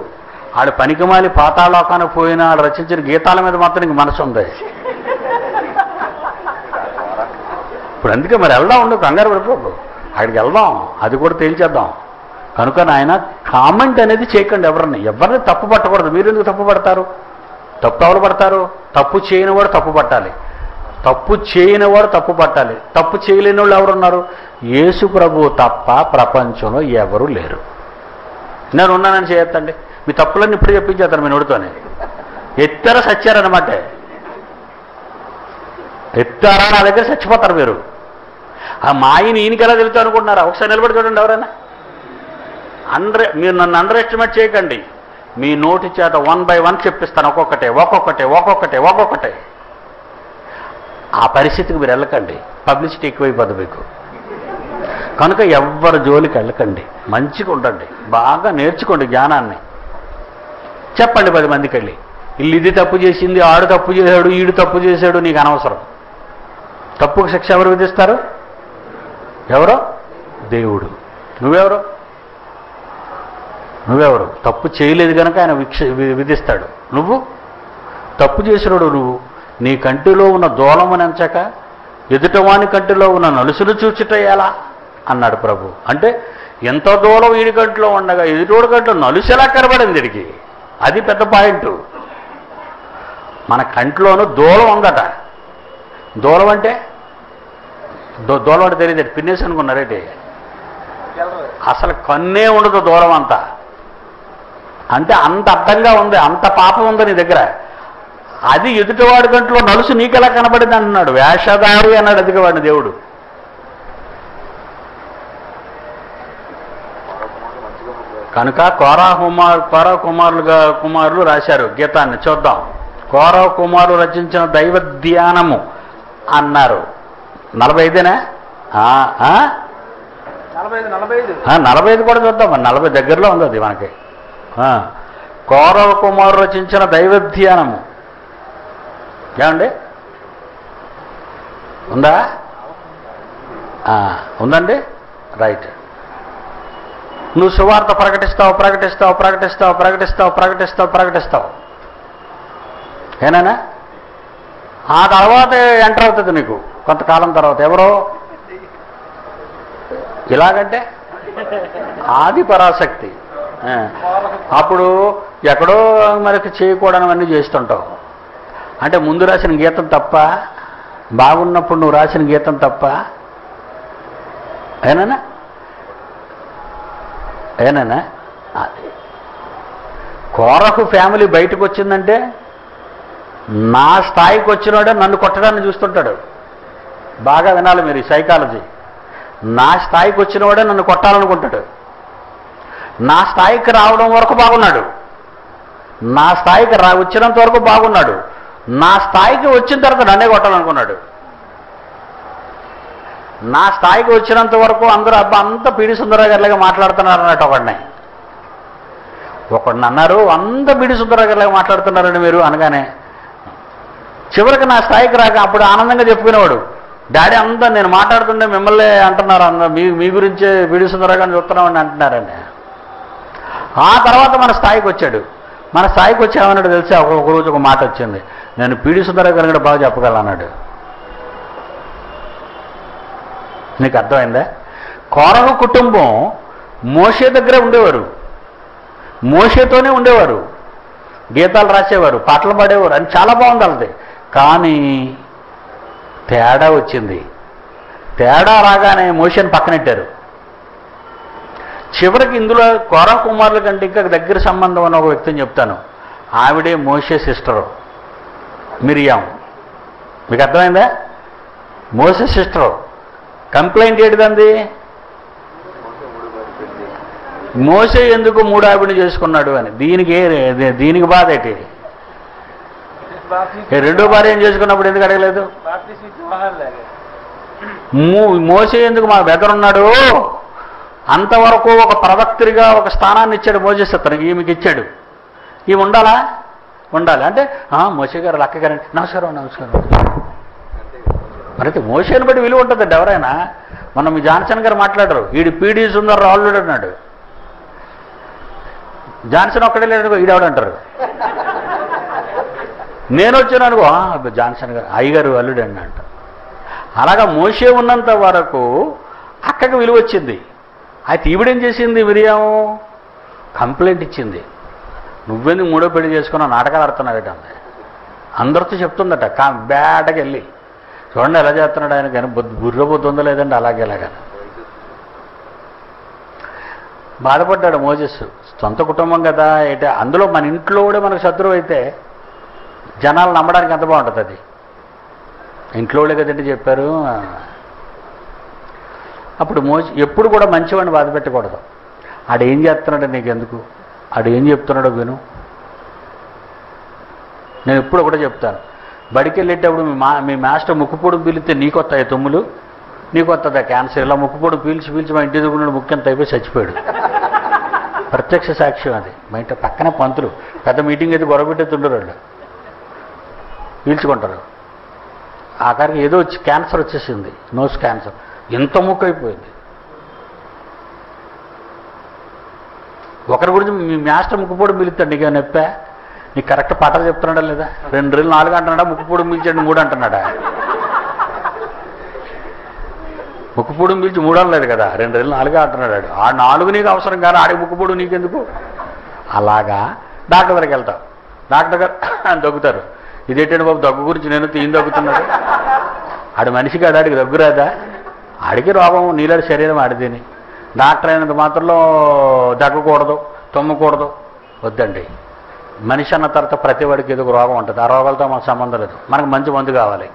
ఆడ పనికిమాలి పాతాళలోకాన పోయినా ఆడ రచించిన గీతాల మీద మాత్రం నీకు మనసు ఉంది. ఇప్పుడు అందుకే మరి వెళ్దాం, ఉండవు కంగారు పడిపోకు, అక్కడికి వెళ్దాం, అది కూడా తేల్చేద్దాం. కనుక నాయన కామెంట్ అనేది చేయకండి ఎవరిని. ఎవరిని తప్పు పట్టకూడదు. మీరు ఎందుకు తప్పు పడతారు? తప్పు ఎవరు పడతారు? తప్పు చేయని వాడు తప్పు పట్టాలి, తప్పు చేయని వాడు తప్పు పట్టాలి. తప్పు చేయలేని వాళ్ళు ఎవరున్నారు? యేసు ప్రభువు తప్ప ప్రపంచంలో ఎవరు లేరు. నేను ఉన్నానని చేయొద్దండి. మీ తప్పులన్నీ ఇప్పుడు చెప్పించేస్తాను మీ నోడితోనే. ఎత్తర సచ్చారనమాట, ఎత్తారా నా దగ్గర చచ్చిపోతారు మీరు. ఆ మాయని ఈయనకి ఎలా తెలుతా అనుకుంటున్నారా? ఒకసారి నిలబడి చూడండి ఎవరైనా. అండర్ మీరు నన్ను అండర్ ఎస్టిమేట్ చేయకండి. మీ నోటి చేత వన్ బై వన్ చెప్పిస్తాను, ఒక్కొక్కటే ఒక్కొక్కటే ఒక్కొక్కటే ఒక్కొక్కటే. ఆ పరిస్థితికి మీరు వెళ్ళకండి, పబ్లిసిటీ ఎక్కువైపోద్ది మీకు. కనుక ఎవ్వరు జోలికి వెళ్ళకండి, మంచిగా ఉండండి, బాగా నేర్చుకోండి జ్ఞానాన్ని. చెప్పండి పది మందికి వెళ్ళి, ఇల్లు ఇది తప్పు చేసింది, ఆడు తప్పు చేశాడు, ఈడు తప్పు చేశాడు, నీకు అనవసరం. తప్పుకు శిక్ష ఎవరు విధిస్తారు? ఎవరో దేవుడు. నువ్వెవరు? నువ్వెవరు? తప్పు చేయలేదు కనుక ఆయన విక్ష విధిస్తాడు. నువ్వు తప్పు చేసినాడు. నువ్వు నీ కంటిలో ఉన్న దూలము నెంచక ఎదుటవాని కంటిలో ఉన్న నలుసును చూచుట ఎలా అన్నాడు ప్రభు. అంటే ఎంత దూలం వీడి కంటిలో ఉండగా ఎదుటోడి కంట్లో నలుసు ఎలా కనబడింది వీడికి? అది పెద్ద పాయింట్. మన కంట్లోనూ దూలం ఉందట. దూలం అంటే దో దూలం అంటే తెలియదు, పిన్నేసి అనుకున్నారేంటి? అసలు కన్నే ఉండదు దూలం అంతా. అంటే అంత అర్థంగా ఉంది, అంత పాపం ఉంది నీ దగ్గర. అది ఎదుటివాడి కంట్లో నలుసు నీకెలా కనబడింది అంటున్నాడు. వేషధారి అన్నాడు ఎదుటివాడిని దేవుడు. కనుక కోరా కుమార్ కోరా కుమారులుగా కుమారులు రాశారు గీతాన్ని. చూద్దాం, కోరా కుమారులు రచించిన దైవ ధ్యానము అన్నారు. నలభై ఐదేనా? నలభై ఐదు కూడా చూద్దాం, నలభై దగ్గరలో ఉంది అది మనకి. కోరవ కుమారు రచించిన దైవ ధ్యానము ఏమండి? ఉందా ఆ ఉందండి రైట్ నువ్వు సువార్త ప్రకటిస్తావు ప్రకటిస్తావు ప్రకటిస్తావు ప్రకటిస్తావు ప్రకటిస్తావు ప్రకటిస్తావు ఏనానా ఆ తర్వాత ఎంటర్ అవుతుంది నీకు కొంతకాలం తర్వాత ఎవరో ఇలాగంటే ఆది పరాశక్తి అప్పుడు ఎక్కడో మనకి చేయకూడని అన్నీ చేస్తుంటావు అంటే ముందు రాసిన గీతం తప్ప బాగున్నప్పుడు నువ్వు రాసిన గీతం తప్ప ఏనానా ఏనానా అది కోరకు ఫ్యామిలీ బయటకు వచ్చిందంటే నా స్థాయికి వచ్చినాడే నన్ను కొట్టడాన్ని చూస్తుంటాడు బాగా వినాలి మీరు సైకాలజీ నా స్థాయికి వచ్చినవాడే నన్ను కొట్టాలనుకుంటాడు నా స్థాయికి రావడం వరకు బాగున్నాడు నా స్థాయికి రా వచ్చినంత వరకు బాగున్నాడు నా స్థాయికి వచ్చిన తర్వాత నన్నే కొట్టాలనుకున్నాడు నా స్థాయికి వచ్చినంత వరకు అందరూ అబ్బా అంతా పీడి సుందరరావు గారిలాగా మాట్లాడుతున్నారు అన్నట్టు ఒకడిని ఒకడిని అన్నారు అంత పీడి సుందరరావు గారిలాగా మాట్లాడుతున్నారని మీరు అనగానే చివరికి నా స్థాయికి రాక అప్పుడు ఆనందంగా చెప్పుకునేవాడు డాడీ అంతా నేను మాట్లాడుతుంటే మిమ్మల్ని అంటున్నారు అంద మీ మీ గురించే పీడి సుందరరావు గారిని చెప్తున్నామని అంటున్నారండి ఆ తర్వాత మన స్థాయికి వచ్చాడు మన స్థాయికి వచ్చామన్నాడు తెలిసి ఒక రోజు ఒక మాట వచ్చింది నేను పీడి సుందరరావు గారిని కూడా బాగా చెప్పగలన్నాడు నీకు అర్థమైందా కోరహ కుటుంబం మోషే దగ్గరే ఉండేవారు మోషేతోనే ఉండేవారు గీతాలు రాసేవారు పాటలు పాడేవారు అని చాలా బాగుంది వాళ్ళది కానీ తేడా వచ్చింది తేడా రాగానే మోషేని పక్కనెట్టారు చివరికి ఇందులో కోరహ కుమారుల కంటే ఇంకా దగ్గర సంబంధం అని ఒక వ్యక్తిని చెప్తాను ఆవిడే మోషే సిస్టరు మిరియాం మీకు అర్థమైందా మోషే సిస్టరు కంప్లైంట్ ఏంటిదండి మోషే ఎందుకు మూడు ఆవిడని చేసుకున్నాడు అని దీనికి దీనికి బాధ ఏంటి రెండో భార్య ఏం చేసుకున్నప్పుడు ఎందుకు అడగలేదు మోషే ఎందుకు మా బెదర్ ఉన్నాడు అంతవరకు ఒక ప్రవక్తిగా ఒక స్థానాన్ని ఇచ్చాడు మోషే అతనికి ఈమెకి ఇచ్చాడు ఈమె ఉండాలా ఉండాలి అంటే మోషే గారు లక్క గారండి నమస్కారం నమస్కారం మరైతే మోషేని బట్టి విలువ ఉంటుందండి ఎవరైనా మనం మీ జాన్సన్ గారు మాట్లాడరు వీడు పీడీ సుందరరావు ఆల్రెడీ అన్నాడు జాన్సన్ ఒక్కడే లేడు ఈడెవడంటారు నేను వచ్చాను అనుకో జాన్సన్ గారు అయ్యగారు అల్లుడు అండి అంట అలాగా మోషే ఉన్నంత వరకు అక్కకి విలువ వచ్చింది అయితే ఈవిడేం చేసింది మిరియాం కంప్లైంట్ ఇచ్చింది నువ్వెందుకు మూడో పెళ్లి చేసుకున్నావు నాటకాలు ఆడుతున్నావేట అందరితో చెప్తుందట కా బ్యాటకి వెళ్ళి చూడండి ఎలా చేస్తున్నాడు ఆయన కానీ బుద్ధి బుర్రబుద్ధి ఉందో లేదండి అలాగే అలాగా బాధపడ్డాడు మోజెస్ సొంత కుటుంబం కదా అయితే అందులో మన ఇంట్లో కూడా మనకు శత్రువు అయితే జనాలు నమ్మడానికి ఎంత బాగుంటుంది అది ఇంట్లో వాళ్ళే కదండి చెప్పారు అప్పుడు మోజ ఎప్పుడు కూడా మంచివాడిని బాధ పెట్టకూడదు ఆడు ఏం చేస్తున్నాడు నీకు ఎందుకు ఆడు ఏం చెప్తున్నాడో విను నేను ఎప్పుడు ఒకటే చెప్తాను బడికి వెళ్ళేటప్పుడు మీ మా మీ మాస్టర్ ముక్కుపొడి పీలితే నీకొత్తాయి తుమ్ములు నీకొత్తదా క్యాన్సర్ ఇలా ముక్కుపొడి పీల్చి పీల్చి మా ఇంటి దగ్గర ముఖ్యంత అయిపోయి చచ్చిపోయాడు ప్రత్యక్ష సాక్ష్యం అది మా ఇంటి పక్కన పంతులు పెద్ద మీటింగ్ అయితే గొడవబెట్టేతుండరు వాళ్ళు పీల్చుకుంటారు ఆఖరికి ఏదో వచ్చి క్యాన్సర్ వచ్చేసింది నోస్ క్యాన్సర్ ఎంత ముక్కు అయిపోయింది ఒకరి గురించి మీ మాస్టర్ ముక్కుపొడి పీలుతాడు నీకే నొప్పా నీకు కరెక్ట్ పాటలు చెప్తున్నాడా లేదా రెండు రోజులు నాలుగు అంటున్నాడా ముక్కుపూడి మిల్చండి మూడు అంటున్నాడా ముక్కుపూడి మిల్చి మూడు అనలేదు కదా రెండు రోజులు నాలుగే అంటున్నాడు ఆ నాలుగు నీకు అవసరం కానీ ఆడికి ముక్కుపూడు నీకెందుకు అలాగా డాక్టర్ దగ్గరికి వెళ్తావు డాక్టర్ గారు అని దగ్గుతారు ఇదేంటంటే బాబు దగ్గు గురించి నేను తీని దగ్గుతున్నాడు ఆడు మనిషికి ఆడికి దగ్గురాదా ఆడికి రోగం నీళ్ళ శరీరం ఆడితేని డాక్టర్ అయినంత మాత్రంలో దగ్గకూడదు తుమ్మకూడదు వద్దండి మనిషి అన్న తర్వాత ప్రతి వాడికి ఏదో రోగం ఉంటుంది ఆ రోగాలతో మనకు సంబంధం లేదు మనకు మంచి మందు కావాలి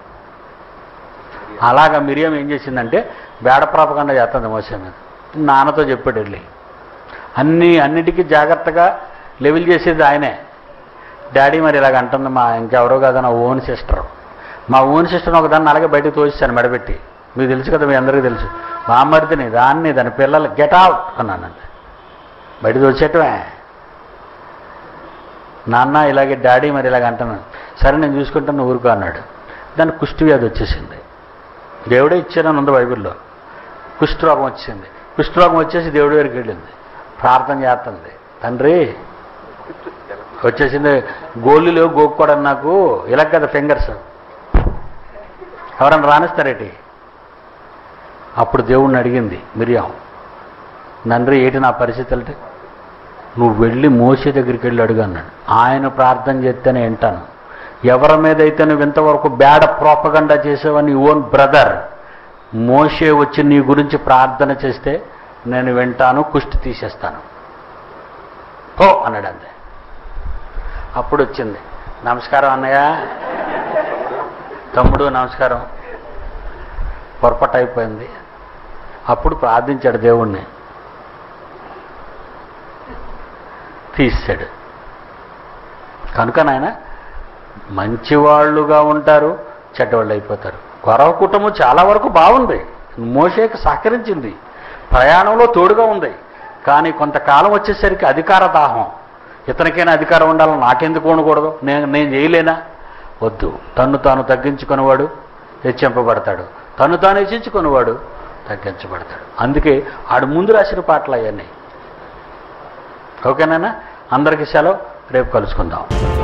అలాగ మిరియం ఏం చేసిందంటే బేడప్రాపకండ చేస్తుంది మోసే మీద నాన్నతో చెప్పాడు వెళ్ళి అన్నీ అన్నిటికీ జాగ్రత్తగా లెవెల్ చేసేది ఆయనే డాడీ మరి ఇలాగ అంటుంది మా ఇంకెవరో కాదు నా ఓన్ సిస్టర్ మా ఓన్ సిస్టర్ని ఒక దాన్ని అలాగే బయటకు తోసిస్తాను మెడబెట్టి మీకు తెలుసు కదా మీ అందరికీ తెలుసు బామ్మర్దిని దాన్ని దాని పిల్లలు గెట్ అవుట్ అన్నానండి బయట తోసేటమే నాన్న ఇలాగే డాడీ మరి ఇలాగ అంటున్నాను సరే నేను చూసుకుంటాను ఊరుకో అన్నాడు దాని కుష్టి వ్యాధి వచ్చేసింది దేవుడే ఇచ్చారని ఉంది బైబిల్లో. కుష్ఠరోగం వచ్చింది, కుష్ఠరోగం వచ్చేసి దేవుడి దగ్గరికి వెళ్ళింది, ప్రార్థన చేస్తుంది, తండ్రి వచ్చేసింది గోళ్ళు గోక్కోడని నాకు ఇలా కదా ఫింగర్స్ ఎవరన్నా రానిస్తారేటి. అప్పుడు దేవుడిని అడిగింది మిరియాం, తండ్రి ఏటి నా పరిస్థితి అంటే, నువ్వు వెళ్ళి మోసే దగ్గరికి వెళ్ళి అడుగు అన్నాడు. ఆయన ప్రార్థన చేస్తేనే వింటాను, ఎవరి మీద అయితే నువ్వు ఇంతవరకు బ్యాడ్ ప్రాపగండా చేసేవని ఓన్ బ్రదర్ మోసే వచ్చి నీ గురించి ప్రార్థన చేస్తే నేను వింటాను, కుష్టి తీసేస్తాను ఓ అన్నాడు అంతే. అప్పుడు వచ్చింది, నమస్కారం అన్నయ్య, తమ్ముడు నమస్కారం, పొరపాటు అయిపోయింది. అప్పుడు ప్రార్థించాడు దేవుణ్ణి, తీసాడు. కనుక నాయన మంచివాళ్ళుగా ఉంటారు, చెడ్డవాళ్ళు అయిపోతారు. గొరవ కుటుంబం చాలా వరకు బాగుంది, మోషేకి సహకరించింది, ప్రయాణంలో తోడుగా ఉంది. కానీ కొంతకాలం వచ్చేసరికి అధికార దాహం, ఇతనికైనా అధికారం ఉండాలని, నాకెందుకు ఉండకూడదు, నేను నేను చేయలేనా వద్దు. తను తాను తగ్గించుకునేవాడు హెచ్చింపబడతాడు, తను తాను హెచ్చించుకునేవాడు తగ్గించబడతాడు. అందుకే ఆడు ముందు రాసిన పాటలు అవన్నీ. ఓకేనా, అందరికీ సెలవు, రేపు కలుసుకుందాం.